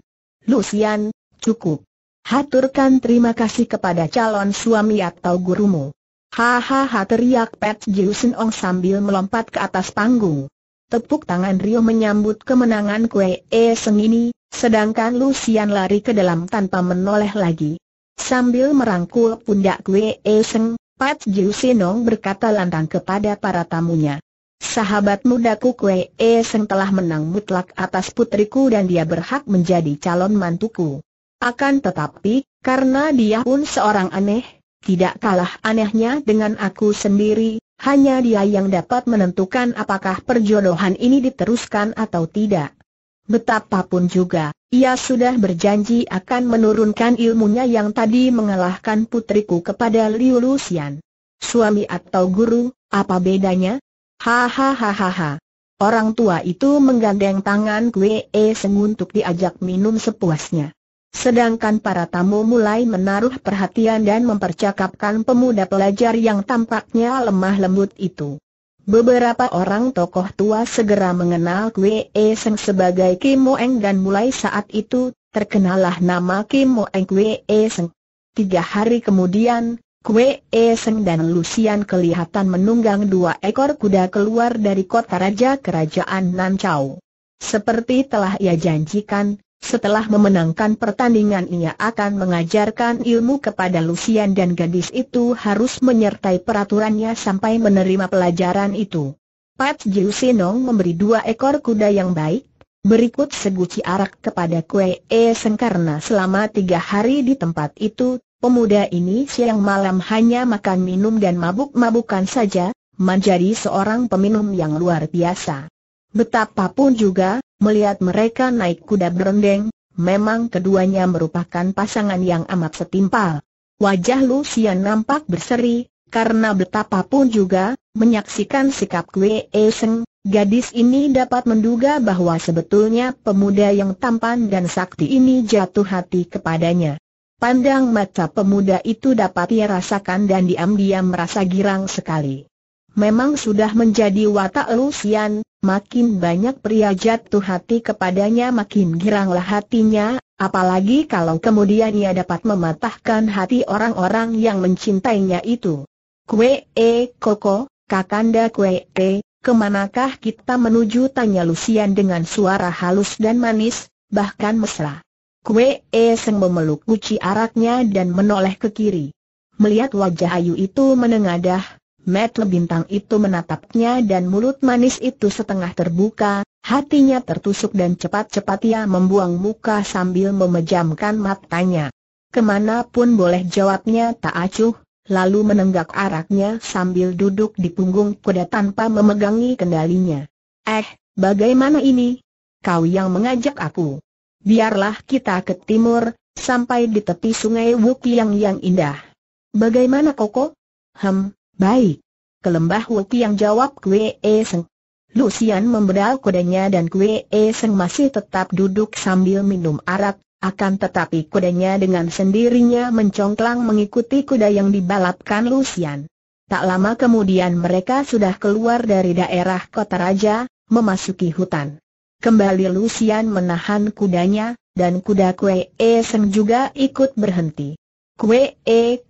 Lu Sian, cukup. Haturkan terima kasih kepada calon suami atau gurumu. Hahaha, teriak Pat Jiusin Ong sambil melompat ke atas panggung. Tepuk tangan riuh menyambut kemenangan Kwee Seng ini, sedangkan Lu Sian lari ke dalam tanpa menoleh lagi. Sambil merangkul pundak Kwee Seng, Pat Jiusin Ong berkata lantang kepada para tamunya. Sahabat mudaku Kwee Seng telah menang mutlak atas putriku dan dia berhak menjadi calon mantuku. Akan tetapi, karena dia pun seorang aneh, tidak kalah anehnya dengan aku sendiri, hanya dia yang dapat menentukan apakah perjodohan ini diteruskan atau tidak. Betapapun juga, ia sudah berjanji akan menurunkan ilmunya yang tadi mengalahkan putriku kepada Liu Lusian. Suami atau guru, apa bedanya? Hahaha. Orang tua itu menggandeng tangan Kwee Seng untuk diajak minum sepuasnya. Sedangkan para tamu mulai menaruh perhatian dan mempercakapkan pemuda pelajar yang tampaknya lemah lembut itu. Beberapa orang tokoh tua segera mengenal Kwee Seng sebagai Kim Mo Eng dan mulai saat itu, terkenalah nama Kim Mo Eng Kwee Seng. Tiga hari kemudian, Kwee Seng dan Lu Sian kelihatan menunggang dua ekor kuda keluar dari kota raja kerajaan Nanchao. Seperti telah ia janjikan, setelah memenangkan pertandingan ia akan mengajarkan ilmu kepada Lu Sian dan gadis itu harus menyertai peraturannya sampai menerima pelajaran itu. Pat Jiusin Ong memberi dua ekor kuda yang baik, berikut seguci arak kepada Kwee Seng karena selama tiga hari di tempat itu, pemuda ini siang malam hanya makan minum dan mabuk-mabukan saja, menjadi seorang peminum yang luar biasa. Betapapun juga, melihat mereka naik kuda berondeng, memang keduanya merupakan pasangan yang amat setimpal. Wajah Lu Sian nampak berseri, karena betapapun juga, menyaksikan sikap Kwee Seng, gadis ini dapat menduga bahwa sebetulnya pemuda yang tampan dan sakti ini jatuh hati kepadanya. Pandang mata pemuda itu dapat ia rasakan dan diam-diam merasa girang sekali. Memang sudah menjadi watak Lusian, makin banyak pria jatuh hati kepadanya makin giranglah hatinya, apalagi kalau kemudian ia dapat mematahkan hati orang-orang yang mencintainya itu. Kwe e koko, kakanda kwe e, kemanakah kita menuju? Tanya Lusian dengan suara halus dan manis, bahkan mesra. Kwe e seng memeluk guci araknya dan menoleh ke kiri. Melihat wajah ayu itu menengadah, mata bintang itu menatapnya dan mulut manis itu setengah terbuka, hatinya tertusuk dan cepat-cepat ia membuang muka sambil memejamkan matanya. Kemanapun boleh jawabnya tak acuh, lalu menenggak araknya sambil duduk di punggung kuda tanpa memegangi kendalinya. Eh, bagaimana ini? Kau yang mengajak aku. Biarlah kita ke timur, sampai di tepi sungai Wukiang yang indah. Bagaimana Koko? Hem. Baik. Kelembah Wukiang, jawab Kwee Seng. Lusian membedal kudanya dan Kwee Seng masih tetap duduk sambil minum arak, akan tetapi kudanya dengan sendirinya mencongklang mengikuti kuda yang dibalapkan Lusian. Tak lama kemudian mereka sudah keluar dari daerah kota raja, memasuki hutan. Kembali Lusian menahan kudanya, dan kuda Kwee Seng juga ikut berhenti. Kwee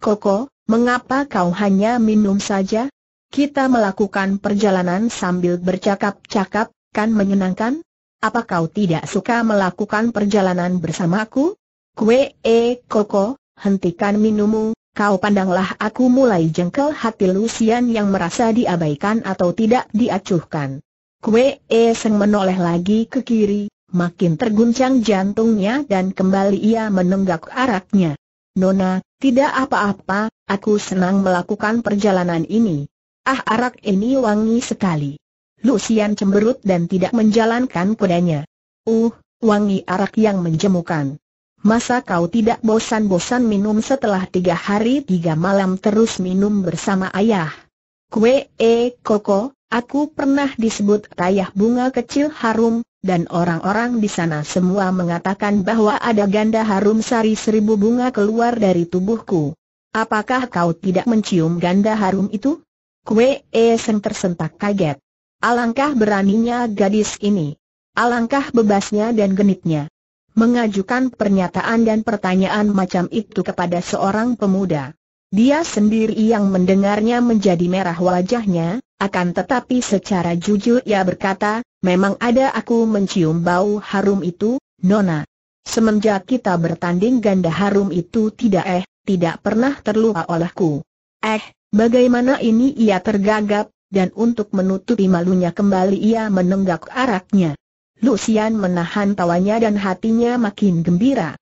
Koko, mengapa kau hanya minum saja? Kita melakukan perjalanan sambil bercakap-cakap, kan menyenangkan? Apa kau tidak suka melakukan perjalanan bersamaku? Kwee Koko, hentikan minummu, kau pandanglah aku. Mulai jengkel hati Lusian yang merasa diabaikan atau tidak diacuhkan. Kwee Seng menoleh lagi ke kiri, makin terguncang jantungnya dan kembali ia menenggak araknya. Nona, tidak apa-apa, aku senang melakukan perjalanan ini. Ah, arak ini wangi sekali. Lusian cemberut dan tidak menjalankan kudanya. Uh, wangi arak yang menjemukan. Masa kau tidak bosan-bosan minum? Setelah tiga hari tiga malam terus minum bersama ayah. Kwee Koko, aku pernah disebut tayah bunga kecil harum, dan orang-orang di sana semua mengatakan bahwa ada ganda harum sari seribu bunga keluar dari tubuhku. Apakah kau tidak mencium ganda harum itu? Kwee Seng tersentak kaget. Alangkah beraninya gadis ini. Alangkah bebasnya dan genitnya. Mengajukan pernyataan dan pertanyaan macam itu kepada seorang pemuda. Dia sendiri yang mendengarnya menjadi merah wajahnya, akan tetapi secara jujur ia berkata, memang ada aku mencium bau harum itu, Nona. Semenjak kita bertanding ganda harum itu tidak eh, tidak pernah terlupa olehku. Eh, bagaimana ini? Ia tergagap, dan untuk menutupi malunya kembali ia menenggak araknya. Lusian menahan tawanya dan hatinya makin gembira.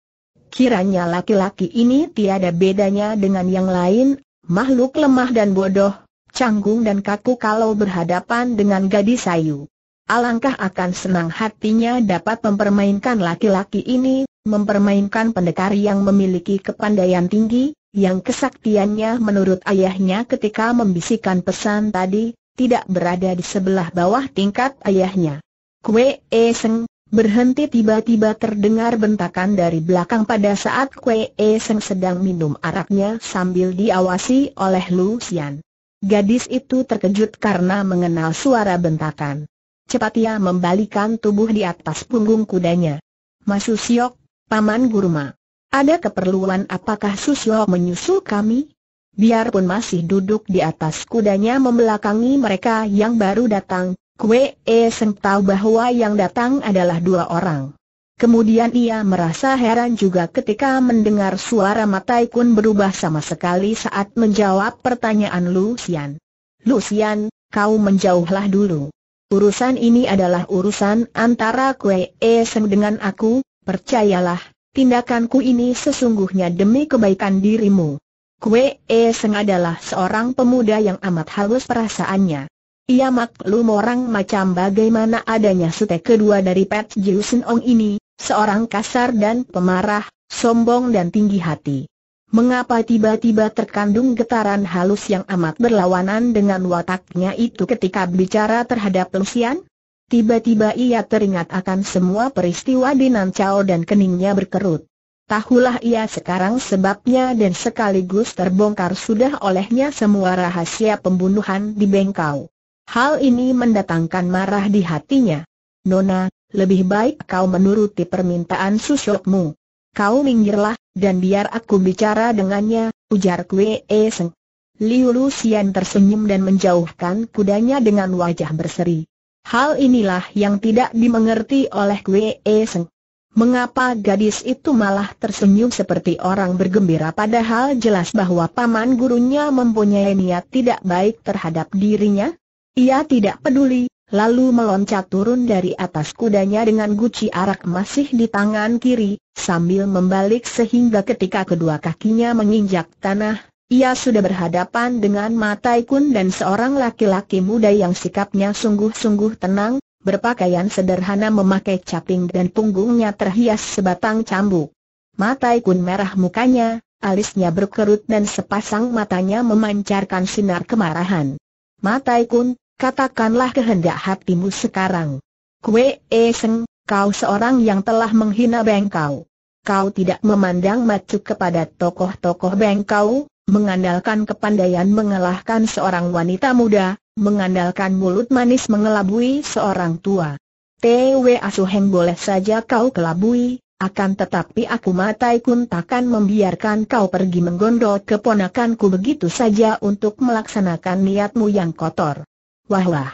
Kiranya laki-laki ini tiada bedanya dengan yang lain, makhluk lemah dan bodoh, canggung dan kaku kalau berhadapan dengan gadis ayu. Alangkah akan senang hatinya dapat mempermainkan laki-laki ini, mempermainkan pendekar yang memiliki kepandaian tinggi, yang kesaktiannya menurut ayahnya ketika membisikkan pesan tadi, tidak berada di sebelah bawah tingkat ayahnya. Kwee Seng berhenti. Tiba-tiba terdengar bentakan dari belakang pada saat Kwee Seng sedang minum araknya sambil diawasi oleh Lusian. Gadis itu terkejut karena mengenal suara bentakan. Cepat ia membalikkan tubuh di atas punggung kudanya. Mas Susyok, Paman Guruma. Ada keperluan? Apakah Susyok menyusul kami? Biarpun masih duduk di atas kudanya membelakangi mereka yang baru datang, Kwee Seng tahu bahwa yang datang adalah dua orang. Kemudian ia merasa heran juga ketika mendengar suara Matai Kun berubah sama sekali saat menjawab pertanyaan Lusian. Lusian, kau menjauhlah dulu. Urusan ini adalah urusan antara Kwee Seng dengan aku. Percayalah, tindakanku ini sesungguhnya demi kebaikan dirimu. Kwee Seng adalah seorang pemuda yang amat halus perasaannya. Ia maklum orang macam bagaimana adanya sute kedua dari Pat Jiu Sin Ong ini, seorang kasar dan pemarah, sombong dan tinggi hati. Mengapa tiba-tiba terkandung getaran halus yang amat berlawanan dengan wataknya itu ketika bicara terhadap Lusian? Tiba-tiba ia teringat akan semua peristiwa di Nan Chao dan keningnya berkerut. Tahulah ia sekarang sebabnya dan sekaligus terbongkar sudah olehnya semua rahasia pembunuhan di Bengkau. Hal ini mendatangkan marah di hatinya. "Nona, lebih baik kau menuruti permintaan susukmu. Kau minggirlah, dan biar aku bicara dengannya," ujar Kwee Seng. Liu Luxian tersenyum dan menjauhkan kudanya dengan wajah berseri. Hal inilah yang tidak dimengerti oleh Kwee Seng. Mengapa gadis itu malah tersenyum seperti orang bergembira padahal jelas bahwa paman gurunya mempunyai niat tidak baik terhadap dirinya? Ia tidak peduli, lalu meloncat turun dari atas kudanya dengan guci arak masih di tangan kiri, sambil membalik sehingga ketika kedua kakinya menginjak tanah, ia sudah berhadapan dengan Ma Taikun dan seorang laki-laki muda yang sikapnya sungguh-sungguh tenang, berpakaian sederhana memakai caping dan punggungnya terhias sebatang cambuk. Ma Taikun merah mukanya, alisnya berkerut dan sepasang matanya memancarkan sinar kemarahan. "Ma Taikun, katakanlah kehendak hatimu sekarang. Kwee Seng, kau seorang yang telah menghina Bengkau. Kau tidak memandang macu kepada tokoh-tokoh Bengkau, mengandalkan kepandaian mengalahkan seorang wanita muda, mengandalkan mulut manis mengelabui seorang tua. T W Asuheng boleh saja kau kelabui, akan tetapi aku Ma Taikun takkan membiarkan kau pergi menggondol keponakanku begitu saja untuk melaksanakan niatmu yang kotor. Wah wah,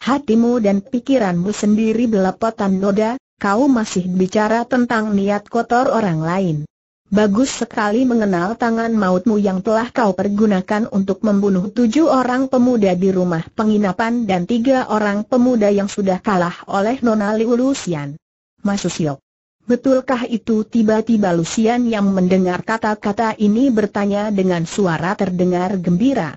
hatimu dan pikiranmu sendiri belepotan noda, kau masih bicara tentang niat kotor orang lain. Bagus sekali mengenal tangan mautmu yang telah kau pergunakan untuk membunuh tujuh orang pemuda di rumah penginapan dan tiga orang pemuda yang sudah kalah oleh Nona Liu Luxian. Mas Susio, betulkah itu?" Tiba-tiba Luxian yang mendengar kata-kata ini bertanya dengan suara terdengar gembira.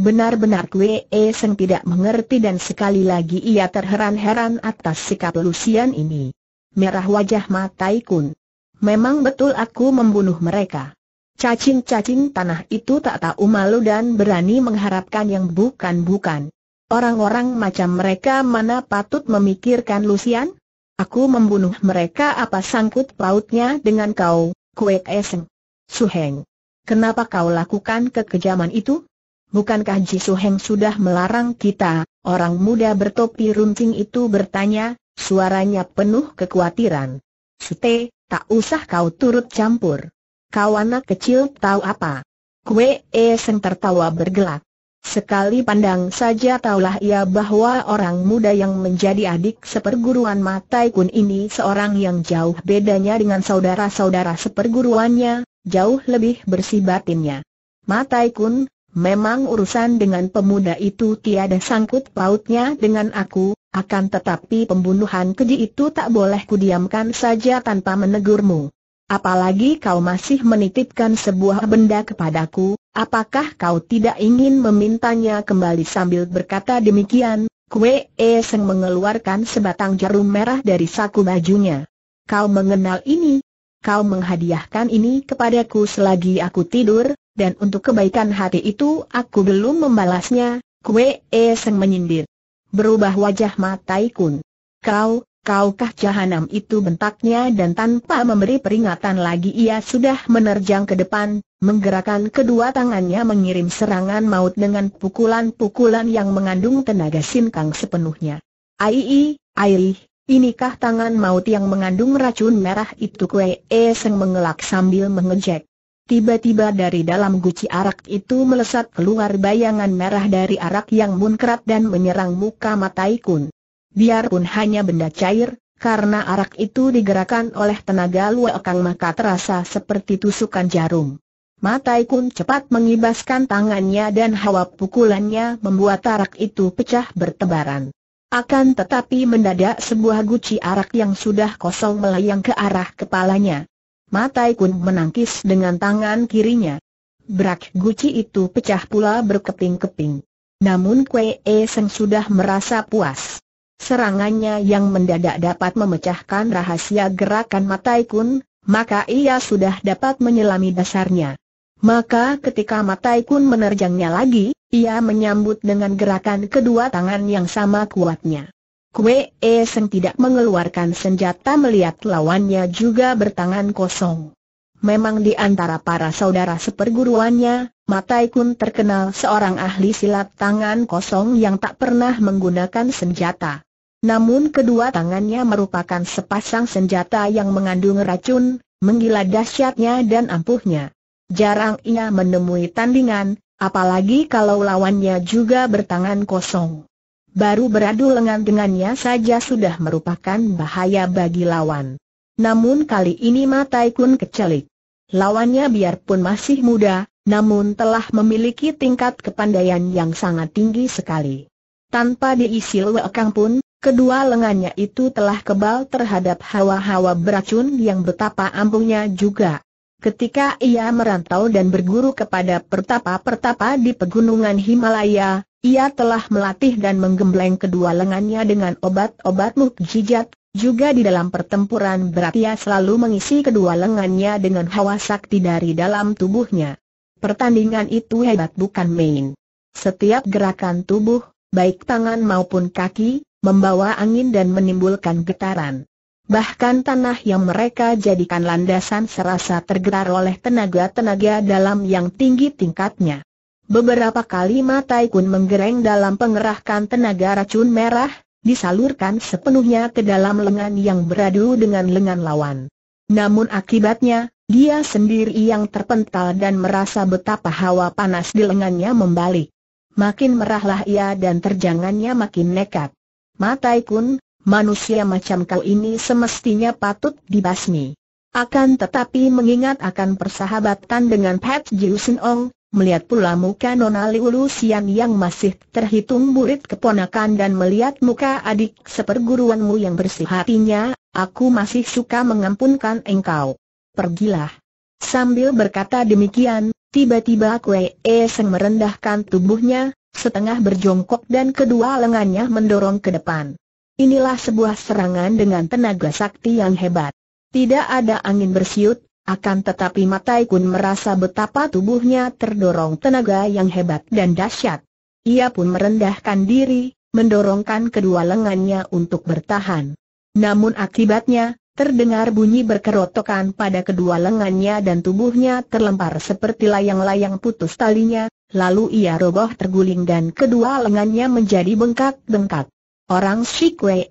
Benar-benar Kwee Seng tidak mengerti dan sekali lagi ia terheran-heran atas sikap Luxian ini. Merah wajah Ma Taikun. "Memang betul aku membunuh mereka. Cacing-cacing tanah itu tak tahu malu dan berani mengharapkan yang bukan-bukan. Orang-orang macam mereka mana patut memikirkan Luxian? Aku membunuh mereka, apa sangkut pautnya dengan kau, Kwee Seng. Suheng, kenapa kau lakukan kekejaman itu? Bukankah Ji Suheng sudah melarang kita?" orang muda bertopi runcing itu bertanya, suaranya penuh kekhawatiran. "Sute, tak usah kau turut campur. Kau anak kecil tahu apa?" Kwee Seng tertawa bergelak. Sekali pandang saja taulah ia bahwa orang muda yang menjadi adik seperguruan Ma Taikun ini seorang yang jauh bedanya dengan saudara-saudara seperguruannya, jauh lebih bersih batinnya. "Ma Taikun, memang urusan dengan pemuda itu tiada sangkut pautnya dengan aku. Akan tetapi pembunuhan keji itu tak boleh kudiamkan saja tanpa menegurmu. Apalagi kau masih menitipkan sebuah benda kepadaku, apakah kau tidak ingin memintanya kembali?" Sambil berkata demikian, Kwee Seng mengeluarkan sebatang jarum merah dari saku bajunya. "Kau mengenal ini? Kau menghadiahkan ini kepadaku selagi aku tidur, dan untuk kebaikan hati itu aku belum membalasnya." Kwee Seng menyindir. Berubah wajah Ma Taikun. "Kau, kaukah jahanam itu?" bentaknya, dan tanpa memberi peringatan lagi ia sudah menerjang ke depan, menggerakkan kedua tangannya mengirim serangan maut dengan pukulan-pukulan yang mengandung tenaga sinkang sepenuhnya. "Ai, ai, inikah tangan maut yang mengandung racun merah itu?" Kwee Seng mengelak sambil mengejek. Tiba-tiba dari dalam guci arak itu melesat keluar bayangan merah dari arak yang munkrat dan menyerang muka Ma Taikun. Biarpun hanya benda cair, karena arak itu digerakkan oleh tenaga luakang maka terasa seperti tusukan jarum. Ma Taikun cepat mengibaskan tangannya dan hawa pukulannya membuat arak itu pecah bertebaran. Akan tetapi mendadak sebuah guci arak yang sudah kosong melayang ke arah kepalanya. Ma Taikun menangkis dengan tangan kirinya. Brak, guci itu pecah pula berkeping-keping. Namun Kwee Seng sudah merasa puas. Serangannya yang mendadak dapat memecahkan rahasia gerakan Ma Taikun, maka ia sudah dapat menyelami dasarnya. Maka ketika Ma Taikun menerjangnya lagi, ia menyambut dengan gerakan kedua tangan yang sama kuatnya. Kwee Seng tidak mengeluarkan senjata melihat lawannya juga bertangan kosong. Memang di antara para saudara seperguruannya, Matai Kun terkenal seorang ahli silat tangan kosong yang tak pernah menggunakan senjata. Namun kedua tangannya merupakan sepasang senjata yang mengandung racun, menggila dahsyatnya dan ampuhnya. Jarang ia menemui tandingan, apalagi kalau lawannya juga bertangan kosong. Baru beradu lengan dengannya saja sudah merupakan bahaya bagi lawan. Namun kali ini Matai Kun kecelik. Lawannya biarpun masih muda, namun telah memiliki tingkat kepandaian yang sangat tinggi sekali. Tanpa diisi lekang pun, kedua lengannya itu telah kebal terhadap hawa-hawa beracun yang betapa ampuhnya juga. Ketika ia merantau dan berguru kepada pertapa-pertapa di pegunungan Himalaya, ia telah melatih dan menggembleng kedua lengannya dengan obat-obat mukjizat. Juga di dalam pertempuran berat ia selalu mengisi kedua lengannya dengan hawa sakti dari dalam tubuhnya. Pertandingan itu hebat bukan main. Setiap gerakan tubuh, baik tangan maupun kaki, membawa angin dan menimbulkan getaran. Bahkan tanah yang mereka jadikan landasan serasa tergetar oleh tenaga-tenaga dalam yang tinggi tingkatnya. Beberapa kali Matai Kun menggereng dalam pengerahkan tenaga racun merah, disalurkan sepenuhnya ke dalam lengan yang beradu dengan lengan lawan. Namun akibatnya, dia sendiri yang terpental dan merasa betapa hawa panas di lengannya membalik. Makin merahlah ia dan terjangannya makin nekat. Matai Kun, manusia macam kau ini semestinya patut dibasmi. Akan tetapi mengingat akan persahabatan dengan Pat Jiu Sin Ong, melihat pula muka Nona Liu Lusian yang masih terhitung murid keponakan dan melihat muka adik seperguruanmu yang bersih hatinya, aku masih suka mengampunkan engkau. Pergilah. Sambil berkata demikian, tiba-tiba Kwee Seng merendahkan tubuhnya, setengah berjongkok dan kedua lengannya mendorong ke depan. Inilah sebuah serangan dengan tenaga sakti yang hebat. Tidak ada angin bersiut. Akan tetapi Matai Kun merasa betapa tubuhnya terdorong tenaga yang hebat dan dahsyat. Ia pun merendahkan diri, mendorongkan kedua lengannya untuk bertahan. Namun akibatnya, terdengar bunyi berkerotokan pada kedua lengannya dan tubuhnya terlempar seperti layang-layang putus talinya, lalu ia roboh terguling dan kedua lengannya menjadi bengkak-bengkak. Orang si Kwee,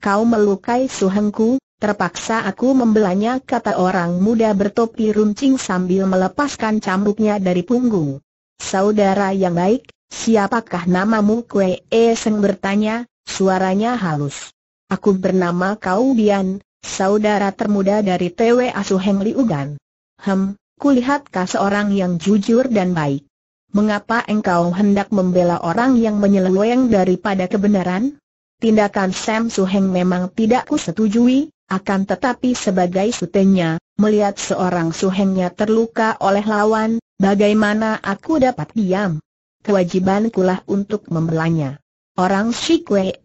kau melukai suhengku. Terpaksa aku membelanya, kata orang muda bertopi runcing sambil melepaskan cambuknya dari punggung. Saudara yang baik, siapakah namamu? Kwee Seng bertanya, suaranya halus. Aku bernama Kau Bian, saudara termuda dari T W Asuheng Liugan. Hem, kulihat kau seorang yang jujur dan baik. Mengapa engkau hendak membela orang yang menyeleweng daripada kebenaran? Tindakan Sam Suheng memang tidak kusetujui. Akan tetapi sebagai sutenya, melihat seorang suhengnya terluka oleh lawan, bagaimana aku dapat diam? Kewajibanku lah untuk membelanya. Orang si Kwee,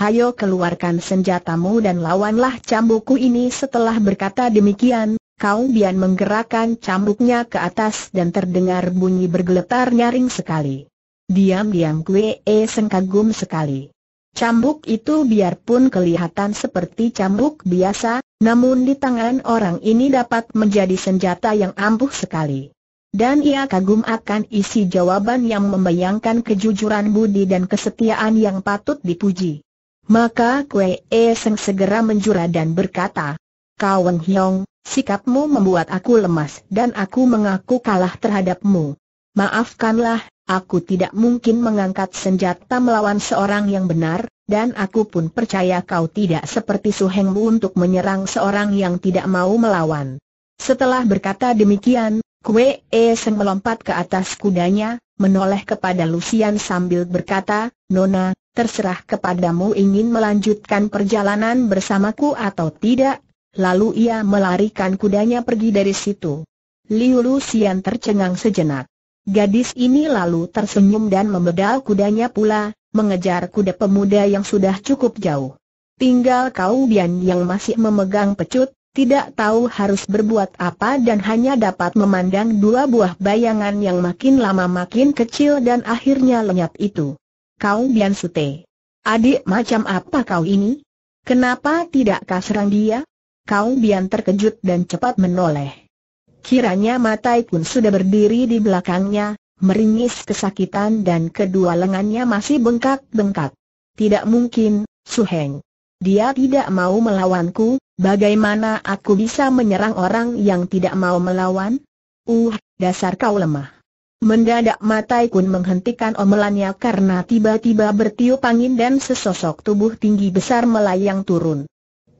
hayo keluarkan senjatamu dan lawanlah cambukku ini. Setelah berkata demikian, Kau Bian menggerakkan cambuknya ke atas dan terdengar bunyi bergeletar nyaring sekali. Diam-diam Kwee Seng kagum sekali. Cambuk itu biarpun kelihatan seperti cambuk biasa, namun di tangan orang ini dapat menjadi senjata yang ampuh sekali. Dan ia kagum akan isi jawaban yang membayangkan kejujuran budi dan kesetiaan yang patut dipuji. Maka Kwee Seng segera menjura dan berkata, Kau Weng Hiong, sikapmu membuat aku lemas dan aku mengaku kalah terhadapmu. Maafkanlah. Aku tidak mungkin mengangkat senjata melawan seorang yang benar, dan aku pun percaya kau tidak seperti suhengmu untuk menyerang seorang yang tidak mau melawan. Setelah berkata demikian, Kwee Seng melompat ke atas kudanya, menoleh kepada Lusian sambil berkata, Nona, terserah kepadamu ingin melanjutkan perjalanan bersamaku atau tidak. Lalu ia melarikan kudanya pergi dari situ. Liu Lusian tercengang sejenak. Gadis ini lalu tersenyum dan membedal kudanya pula, mengejar kuda pemuda yang sudah cukup jauh. Tinggal Kau Bian yang masih memegang pecut, tidak tahu harus berbuat apa dan hanya dapat memandang dua buah bayangan yang makin lama makin kecil dan akhirnya lenyap itu. Kau Bian Sute. Adik macam apa kau ini? Kenapa tidak kau serang dia? Kau Bian terkejut dan cepat menoleh. Kiranya Matai pun sudah berdiri di belakangnya, meringis kesakitan dan kedua lengannya masih bengkak-bengkak. Tidak mungkin, Su Heng. Dia tidak mau melawanku, bagaimana aku bisa menyerang orang yang tidak mau melawan? Uh, dasar kau lemah. Mendadak Matai Kun menghentikan omelannya karena tiba-tiba bertiup angin dan sesosok tubuh tinggi besar melayang turun.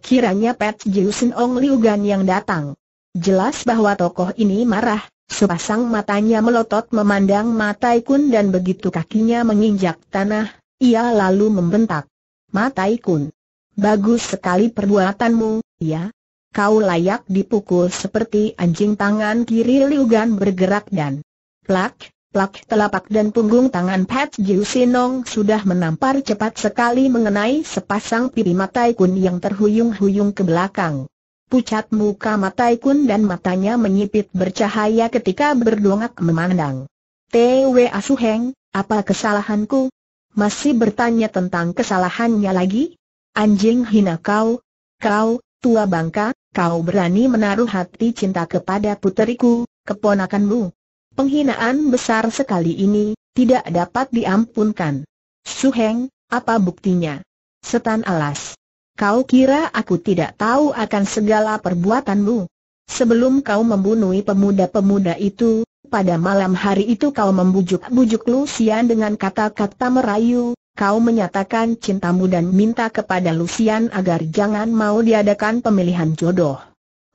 Kiranya Pet Jiusin Ong Liugan yang datang. Jelas bahwa tokoh ini marah. Sepasang matanya melotot memandang Matai Kun dan begitu kakinya menginjak tanah, ia lalu membentak. Matai Kun, bagus sekali perbuatanmu, ya. Kau layak dipukul seperti anjing. Tangan kiri Liugan bergerak dan plak, plak, telapak dan punggung tangan Pat Jiusinong sudah menampar cepat sekali mengenai sepasang pipi Matai Kun yang terhuyung-huyung ke belakang. Pucat muka Matai Kun dan matanya menyipit bercahaya ketika berdongak memandang. T W A Su Heng, apa kesalahanku? Masih bertanya tentang kesalahannya lagi? Anjing hina kau, kau, tua bangka, kau berani menaruh hati cinta kepada puteriku, keponakanmu. Penghinaan besar sekali ini, tidak dapat diampunkan. Su Heng, apa buktinya? Setan alas. Kau kira aku tidak tahu akan segala perbuatanmu? Sebelum kau membunuh pemuda-pemuda itu, pada malam hari itu kau membujuk-bujuk Lucian dengan kata-kata merayu. Kau menyatakan cintamu dan minta kepada Lucian agar jangan mau diadakan pemilihan jodoh.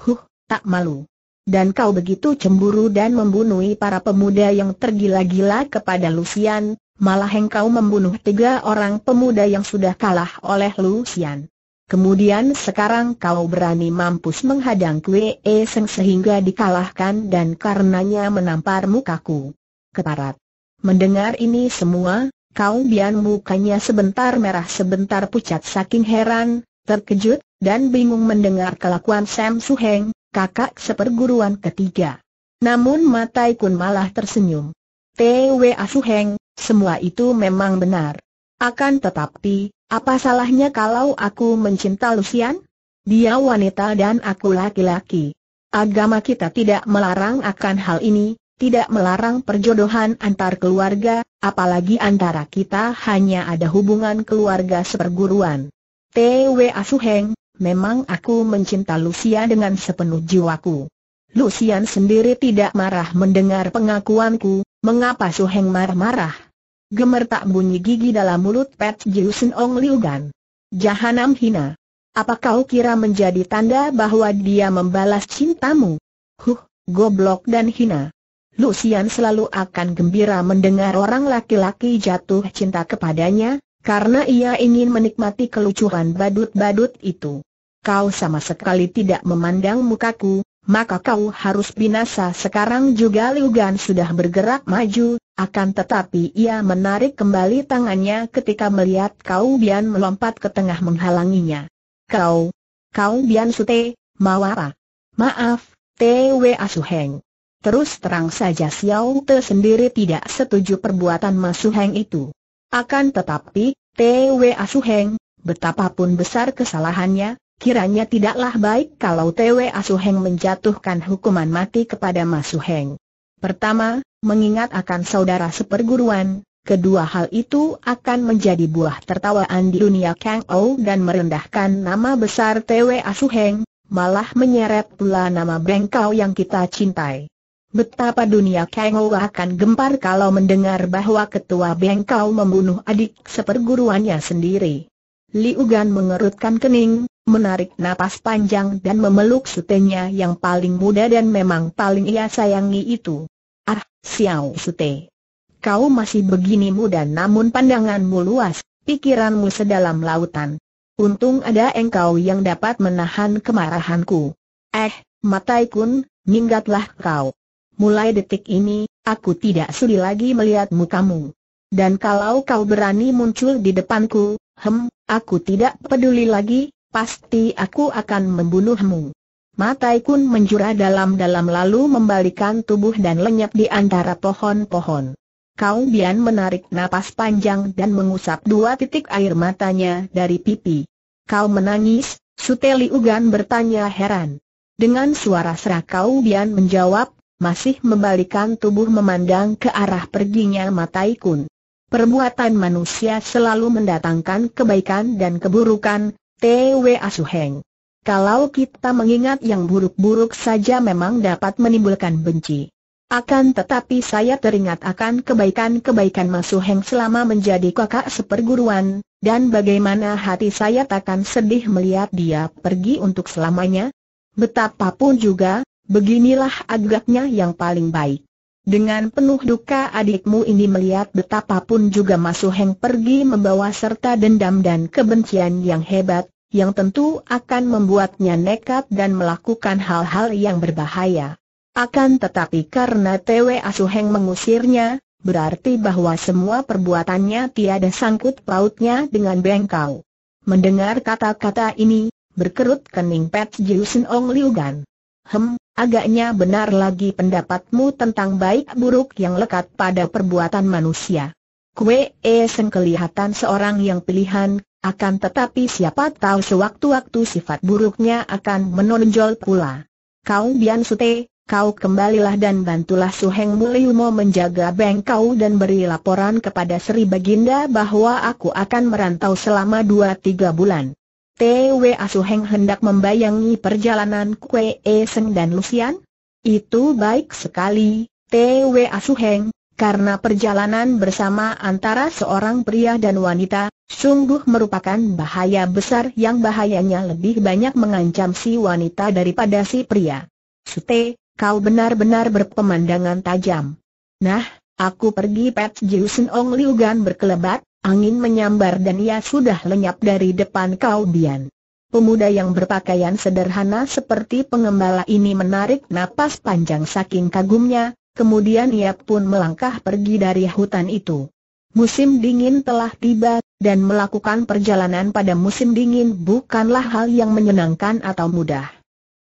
Huh, tak malu. Dan kau begitu cemburu dan membunuh para pemuda yang tergila-gila kepada Lucian. Malah engkau membunuh tiga orang pemuda yang sudah kalah oleh Lucian. Kemudian sekarang kau berani mampus menghadang Kwee Seng sehingga dikalahkan dan karenanya menampar mukaku. Keparat. Mendengar ini semua, kau bian mukanya sebentar merah sebentar pucat saking heran, terkejut, dan bingung mendengar kelakuan Sam Su Heng, kakak seperguruan ketiga. Namun Matai Kun malah tersenyum. T W A Su Heng, semua itu memang benar. Akan tetapi, apa salahnya kalau aku mencinta Lucian? Dia wanita dan aku laki-laki. Agama kita tidak melarang akan hal ini, tidak melarang perjodohan antar keluarga, apalagi antara kita hanya ada hubungan keluarga seperguruan. T W A Su Heng, memang aku mencinta Lucian dengan sepenuh jiwaku. Lucian sendiri tidak marah mendengar pengakuanku, mengapa Su Heng marah-marah? Gemertak bunyi gigi dalam mulut Pet Jiusin Ong Liugan. Jahanam hina. Apa kau kira menjadi tanda bahwa dia membalas cintamu? Huh, goblok dan hina. Lucian selalu akan gembira mendengar orang laki-laki jatuh cinta kepadanya, karena ia ingin menikmati kelucuran badut-badut itu. Kau sama sekali tidak memandang mukaku, maka kau harus binasa sekarang juga. Liugan sudah bergerak maju. Akan tetapi ia menarik kembali tangannya ketika melihat Kau Bian melompat ke tengah menghalanginya. Kau, Kau Bian Sute, mau apa? Maaf, T W A Su Heng. Terus terang saja Xiao Te sendiri tidak setuju perbuatan Mas Su Heng itu. Akan tetapi, T W A Su Heng, betapapun besar kesalahannya, kiranya tidaklah baik kalau T W A Su Heng menjatuhkan hukuman mati kepada Mas Su Heng. Pertama, mengingat akan saudara seperguruan, kedua hal itu akan menjadi buah tertawaan di dunia Kang Ou dan merendahkan nama besar T W A Su Heng, malah menyeret pula nama bengkau yang kita cintai. Betapa dunia Kang Ou akan gempar kalau mendengar bahwa ketua bengkau membunuh adik seperguruannya sendiri. Liugan mengerutkan kening, menarik napas panjang dan memeluk sutenya yang paling muda dan memang paling ia sayangi itu. Ah, Xiao Sute. Kau masih begini muda namun pandanganmu luas, pikiranmu sedalam lautan. Untung ada engkau yang dapat menahan kemarahanku. Eh, Matai Kun, minggatlah kau. Mulai detik ini, aku tidak sudi lagi melihat mukamu. Dan kalau kau berani muncul di depanku, hem, aku tidak peduli lagi, pasti aku akan membunuhmu. Matai Kun menjura dalam-dalam lalu membalikan tubuh dan lenyap di antara pohon-pohon. Kau Bian menarik napas panjang dan mengusap dua titik air matanya dari pipi. Kau menangis, Sute Liugan bertanya heran. Dengan suara serakau Bian menjawab, masih membalikan tubuh memandang ke arah perginya Matai Kun. Perbuatan manusia selalu mendatangkan kebaikan dan keburukan, T W A Suheng. Kalau kita mengingat yang buruk-buruk saja memang dapat menimbulkan benci. Akan tetapi saya teringat akan kebaikan-kebaikan Mas Suheng selama menjadi kakak seperguruan, dan bagaimana hati saya takkan sedih melihat dia pergi untuk selamanya. Betapapun juga, beginilah agaknya yang paling baik. Dengan penuh duka adikmu ini melihat betapapun juga Mas Suheng pergi membawa serta dendam dan kebencian yang hebat, yang tentu akan membuatnya nekat dan melakukan hal-hal yang berbahaya. Akan tetapi karena T W A Suheng mengusirnya, berarti bahwa semua perbuatannya tiada sangkut pautnya dengan Bengkau. Mendengar kata-kata ini, berkerut kening Pet Jiusen Ong Liu Gan. Hem. Agaknya benar lagi pendapatmu tentang baik buruk yang lekat pada perbuatan manusia. Kue Esen kelihatan seorang yang pilihan, akan tetapi siapa tahu sewaktu-waktu sifat buruknya akan menonjol pula. Kau Bian Sute, kau kembalilah dan bantulah Suheng Muliumo menjaga Bengkau dan beri laporan kepada Sri Baginda bahwa aku akan merantau selama dua tiga bulan. T W A Suheng hendak membayangi perjalanan Kue Esen dan Lusian. Itu baik sekali, T W A Suheng, karena perjalanan bersama antara seorang pria dan wanita sungguh merupakan bahaya besar yang bahayanya lebih banyak mengancam si wanita daripada si pria. Sute, kau benar-benar berpemandangan tajam. Nah, aku pergi. Pet Jiusen Ong Liu Gan berkelebat. Angin menyambar dan ia sudah lenyap dari depan Kau Bian. Pemuda yang berpakaian sederhana seperti pengembala ini menarik napas panjang saking kagumnya, kemudian ia pun melangkah pergi dari hutan itu. Musim dingin telah tiba, dan melakukan perjalanan pada musim dingin bukanlah hal yang menyenangkan atau mudah.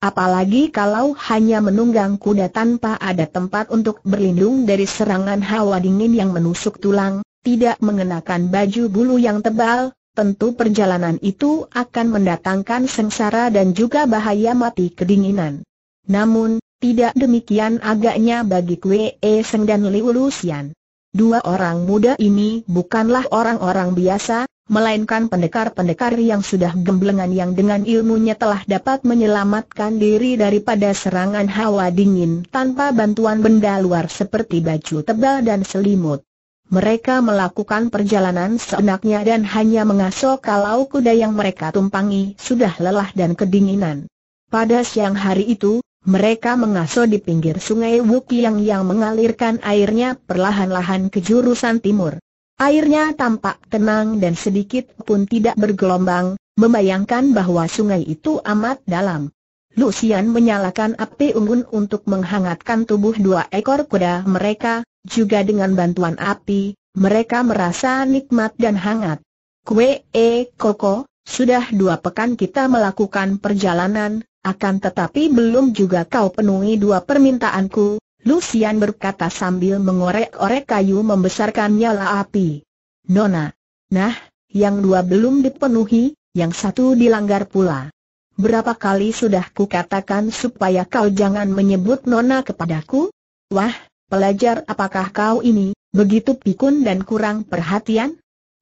Apalagi kalau hanya menunggang kuda tanpa ada tempat untuk berlindung dari serangan hawa dingin yang menusuk tulang. Tidak mengenakan baju bulu yang tebal, tentu perjalanan itu akan mendatangkan sengsara dan juga bahaya mati kedinginan. Namun, tidak demikian agaknya bagi Kue Esen dan Liu Lusian. Dua orang muda ini bukanlah orang-orang biasa, melainkan pendekar-pendekar yang sudah gemblengan yang dengan ilmunya telah dapat menyelamatkan diri daripada serangan hawa dingin tanpa bantuan benda luar seperti baju tebal dan selimut. Mereka melakukan perjalanan seenaknya dan hanya mengaso kalau kuda yang mereka tumpangi sudah lelah dan kedinginan. Pada siang hari itu, mereka mengaso di pinggir sungai Wukiang yang mengalirkan airnya perlahan-lahan ke jurusan timur. Airnya tampak tenang dan sedikit pun tidak bergelombang, membayangkan bahwa sungai itu amat dalam. Lusian menyalakan api unggun untuk menghangatkan tubuh dua ekor kuda mereka. Juga dengan bantuan api, mereka merasa nikmat dan hangat. Kue E Koko, sudah dua pekan kita melakukan perjalanan, akan tetapi belum juga kau penuhi dua permintaanku, Lusian berkata sambil mengorek-orek kayu membesarkan nyala api. Nona, nah, yang dua belum dipenuhi, yang satu dilanggar pula. Berapa kali sudah kukatakan supaya kau jangan menyebut Nona kepadaku? Wah, pelajar apakah kau ini, begitu pikun dan kurang perhatian?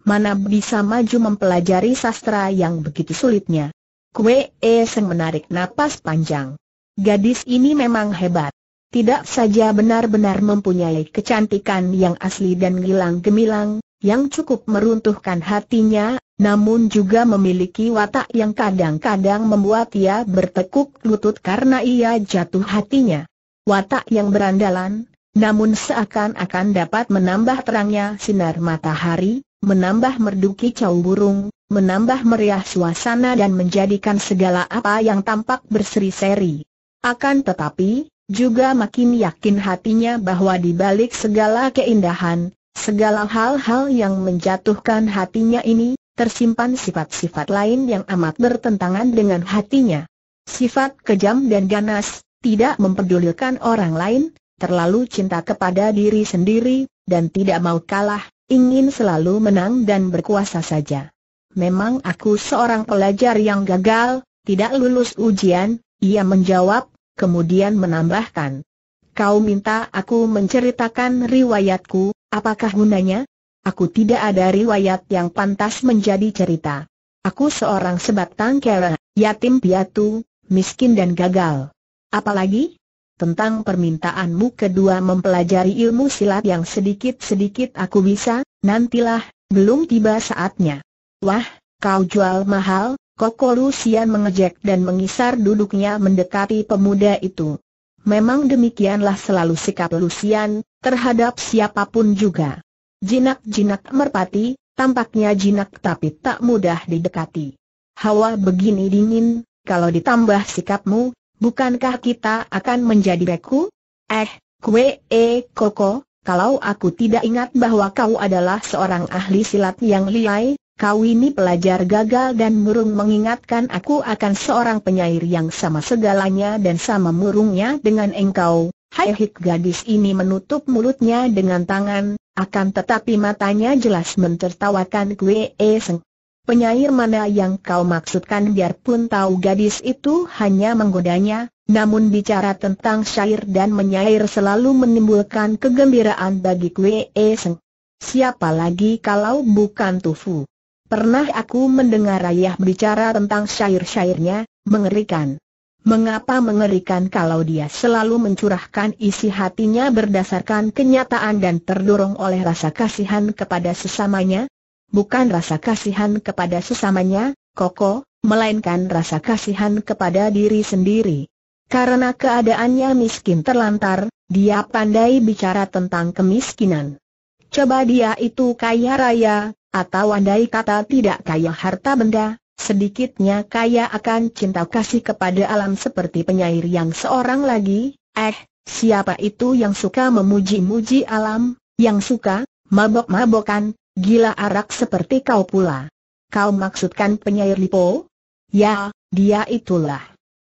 Mana bisa maju mempelajari sastra yang begitu sulitnya? Kue Esen menarik napas panjang. Gadis ini memang hebat. Tidak saja benar-benar mempunyai kecantikan yang asli dan gilang-gemilang, yang cukup meruntuhkan hatinya, namun juga memiliki watak yang kadang-kadang membuat ia bertekuk lutut karena ia jatuh hatinya. Watak yang berandalan, namun seakan-akan dapat menambah terangnya sinar matahari, menambah merdu kicau burung, menambah meriah suasana dan menjadikan segala apa yang tampak berseri-seri. Akan tetapi, juga makin yakin hatinya bahwa di balik segala keindahan, segala hal-hal yang menjatuhkan hatinya ini, tersimpan sifat-sifat lain yang amat bertentangan dengan hatinya. Sifat kejam dan ganas, tidak mempedulikan orang lain, terlalu cinta kepada diri sendiri, dan tidak mau kalah, ingin selalu menang dan berkuasa saja. Memang aku seorang pelajar yang gagal, tidak lulus ujian, Ia menjawab, kemudian menambahkan, "Kau minta aku menceritakan riwayatku, apakah gunanya? Aku tidak ada riwayat yang pantas menjadi cerita. Aku seorang sebatang kara, yatim piatu, miskin dan gagal. Apalagi? Tentang permintaanmu kedua mempelajari ilmu silat yang sedikit-sedikit aku bisa, nantilah, belum tiba saatnya." "Wah, kau jual mahal," Koko Lusian mengejek dan mengisar duduknya mendekati pemuda itu. Memang demikianlah selalu sikap Lusian, terhadap siapapun juga. Jinak-jinak merpati, tampaknya jinak tapi tak mudah didekati. "Hawa begini dingin, kalau ditambah sikapmu, bukankah kita akan menjadi beku? Eh, kue, eh, Koko, kalau aku tidak ingat bahwa kau adalah seorang ahli silat yang liai, kau ini pelajar gagal dan murung mengingatkan aku akan seorang penyair yang sama segalanya dan sama murungnya dengan engkau." Hai hik gadis ini menutup mulutnya dengan tangan, akan tetapi matanya jelas mentertawakan kue, eh, seng. "Penyair mana yang kau maksudkan?" Biarpun tahu gadis itu hanya menggodanya, namun bicara tentang syair dan menyair selalu menimbulkan kegembiraan bagi Kwee Seng. "Siapa lagi kalau bukan Tufu? Pernah aku mendengar ayah bicara tentang syair-syairnya, mengerikan." Mengapa mengerikan kalau dia selalu mencurahkan isi hatinya berdasarkan kenyataan dan terdorong oleh rasa kasihan kepada sesamanya? Bukan rasa kasihan kepada sesamanya, Koko, melainkan rasa kasihan kepada diri sendiri. Karena keadaannya miskin terlantar, dia pandai bicara tentang kemiskinan. Coba dia itu kaya raya, atau andai kata tidak kaya harta benda, sedikitnya kaya akan cinta kasih kepada alam seperti penyair yang seorang lagi. Eh, siapa itu yang suka memuji-muji alam, yang suka mabok-mabokan? Gila arak seperti kau pula. Kau maksudkan penyair Lipo? Ya, dia itulah.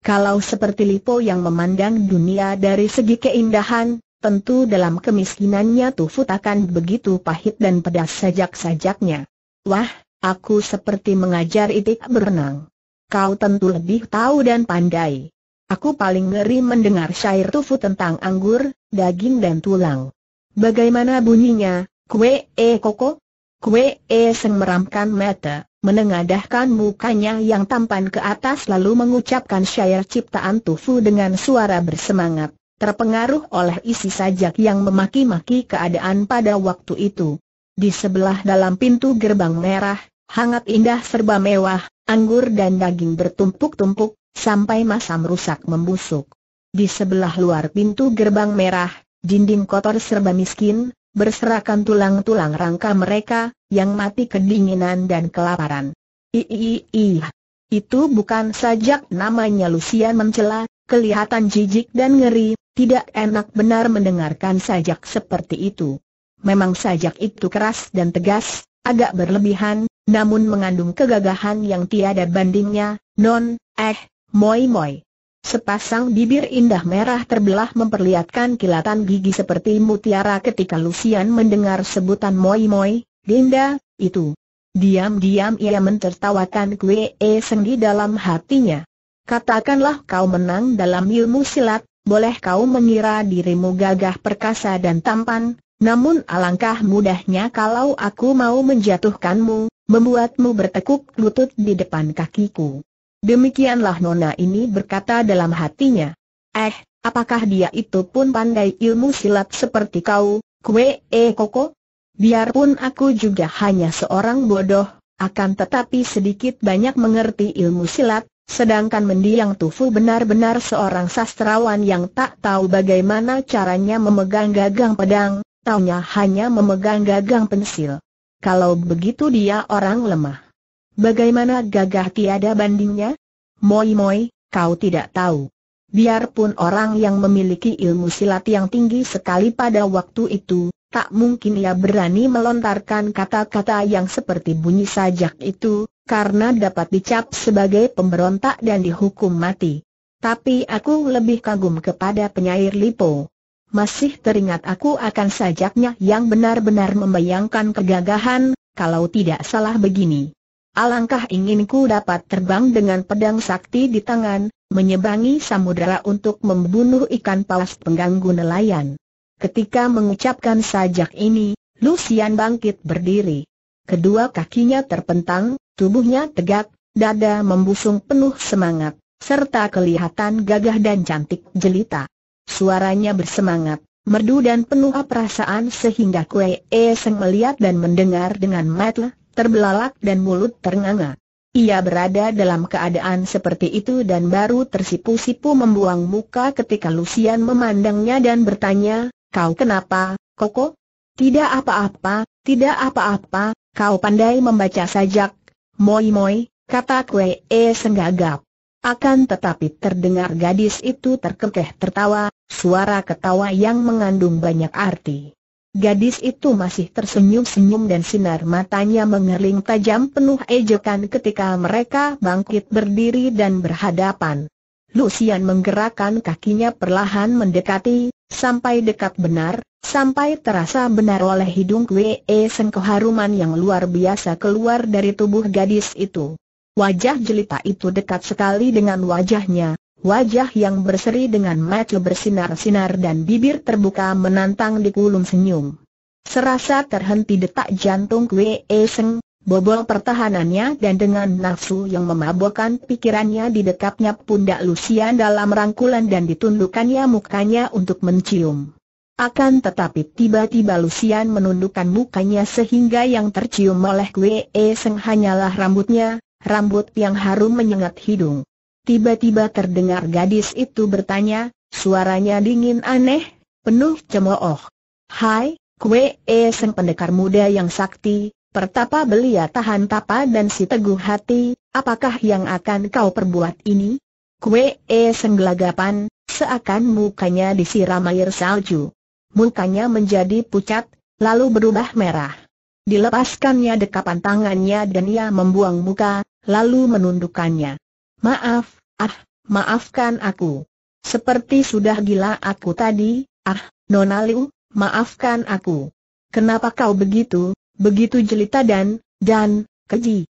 Kalau seperti Lipo yang memandang dunia dari segi keindahan, tentu dalam kemiskinannya Tufut akan begitu pahit dan pedas sajak-sajaknya. Wah, aku seperti mengajar itik berenang. Kau tentu lebih tahu dan pandai. Aku paling ngeri mendengar syair Tufut tentang anggur, daging dan tulang. Bagaimana bunyinya, Kwee Koko? Kwee Seng meramkan mata, menengadahkan mukanya yang tampan ke atas lalu mengucapkan syair ciptaan Tufu dengan suara bersemangat, terpengaruh oleh isi sajak yang memaki-maki keadaan pada waktu itu. Di sebelah dalam pintu gerbang merah, hangat indah serba mewah, anggur dan daging bertumpuk-tumpuk, sampai masam rusak membusuk. Di sebelah luar pintu gerbang merah, dinding kotor serba miskin, berserakan tulang-tulang rangka mereka, yang mati kedinginan dan kelaparan. Iiih, itu bukan sajak namanya, Lusian mencela, kelihatan jijik dan ngeri, tidak enak benar mendengarkan sajak seperti itu. Memang sajak itu keras dan tegas, agak berlebihan, namun mengandung kegagahan yang tiada bandingnya. Non, eh, moi moi. Sepasang bibir indah merah terbelah memperlihatkan kilatan gigi seperti mutiara ketika Lusian mendengar sebutan moi-moi. "Dinda, itu." Diam-diam ia mentertawakan Kwee Seng di dalam hatinya. Katakanlah kau menang dalam ilmu silat, boleh kau mengira dirimu gagah perkasa dan tampan, namun alangkah mudahnya kalau aku mau menjatuhkanmu, membuatmu bertekuk lutut di depan kakiku. Demikianlah nona ini berkata dalam hatinya. Eh, apakah dia itu pun pandai ilmu silat seperti kau, Kwee Koko? Biarpun aku juga hanya seorang bodoh, akan tetapi sedikit banyak mengerti ilmu silat, sedangkan mendiang Tufu benar-benar seorang sastrawan yang tak tahu bagaimana caranya memegang gagang pedang, taunya hanya memegang gagang pensil. Kalau begitu dia orang lemah. Bagaimana gagah tiada bandingnya? Moi-moi, kau tidak tahu. Biarpun orang yang memiliki ilmu silat yang tinggi sekali pada waktu itu, tak mungkin ia berani melontarkan kata-kata yang seperti bunyi sajak itu, karena dapat dicap sebagai pemberontak dan dihukum mati. Tapi aku lebih kagum kepada penyair Lipo. Masih teringat aku akan sajaknya yang benar-benar membayangkan kegagahan, kalau tidak salah begini. Alangkah inginku dapat terbang dengan pedang sakti di tangan, menyebangi samudera untuk membunuh ikan paus pengganggu nelayan. Ketika mengucapkan sajak ini, Lusian bangkit berdiri. Kedua kakinya terpentang, tubuhnya tegak, dada membusung penuh semangat, serta kelihatan gagah dan cantik jelita. Suaranya bersemangat, merdu dan penuh perasaan sehingga Kwee Seng melihat dan mendengar dengan mata terbelalak dan mulut ternganga. Ia berada dalam keadaan seperti itu dan baru tersipu-sipu membuang muka ketika Lusian memandangnya dan bertanya, "Kau kenapa, Koko?" "Tidak apa-apa, tidak apa-apa, kau pandai membaca sajak, Moi-moi," kata Kwee Seng gagap. Akan tetapi terdengar gadis itu terkekeh tertawa, suara ketawa yang mengandung banyak arti. Gadis itu masih tersenyum-senyum dan sinar matanya mengerling tajam penuh ejekan ketika mereka bangkit berdiri dan berhadapan. Lusian menggerakkan kakinya perlahan mendekati, sampai dekat benar, sampai terasa benar oleh hidung Kwee Seng keharuman yang luar biasa keluar dari tubuh gadis itu. Wajah jelita itu dekat sekali dengan wajahnya, wajah yang berseri dengan mata bersinar-sinar dan bibir terbuka menantang dikulum senyum. Serasa terhenti detak jantung Kwee Seng, bobol pertahanannya dan dengan nafsu yang memabukkan pikirannya didekapnya pundak Lusian dalam rangkulan dan ditundukkannya mukanya untuk mencium. Akan tetapi tiba-tiba Lusian menundukkan mukanya sehingga yang tercium oleh Kwee Seng hanyalah rambutnya. Rambut yang harum menyengat hidung. Tiba-tiba terdengar gadis itu bertanya, suaranya dingin aneh, penuh cemooh. "Hai, Kwee Seng pendekar muda yang sakti, pertapa belia tahan tapa dan si teguh hati, apakah yang akan kau perbuat ini?" Kwee Seng gelagapan, seakan mukanya disiram air salju. Mukanya menjadi pucat, lalu berubah merah. Dilepaskannya dekapan tangannya dan ia membuang muka, lalu menundukkannya. "Maaf, ah, maafkan aku. Seperti sudah gila aku tadi, ah, Nona Liu, maafkan aku." "Kenapa kau begitu, begitu jelita dan, dan, keji?"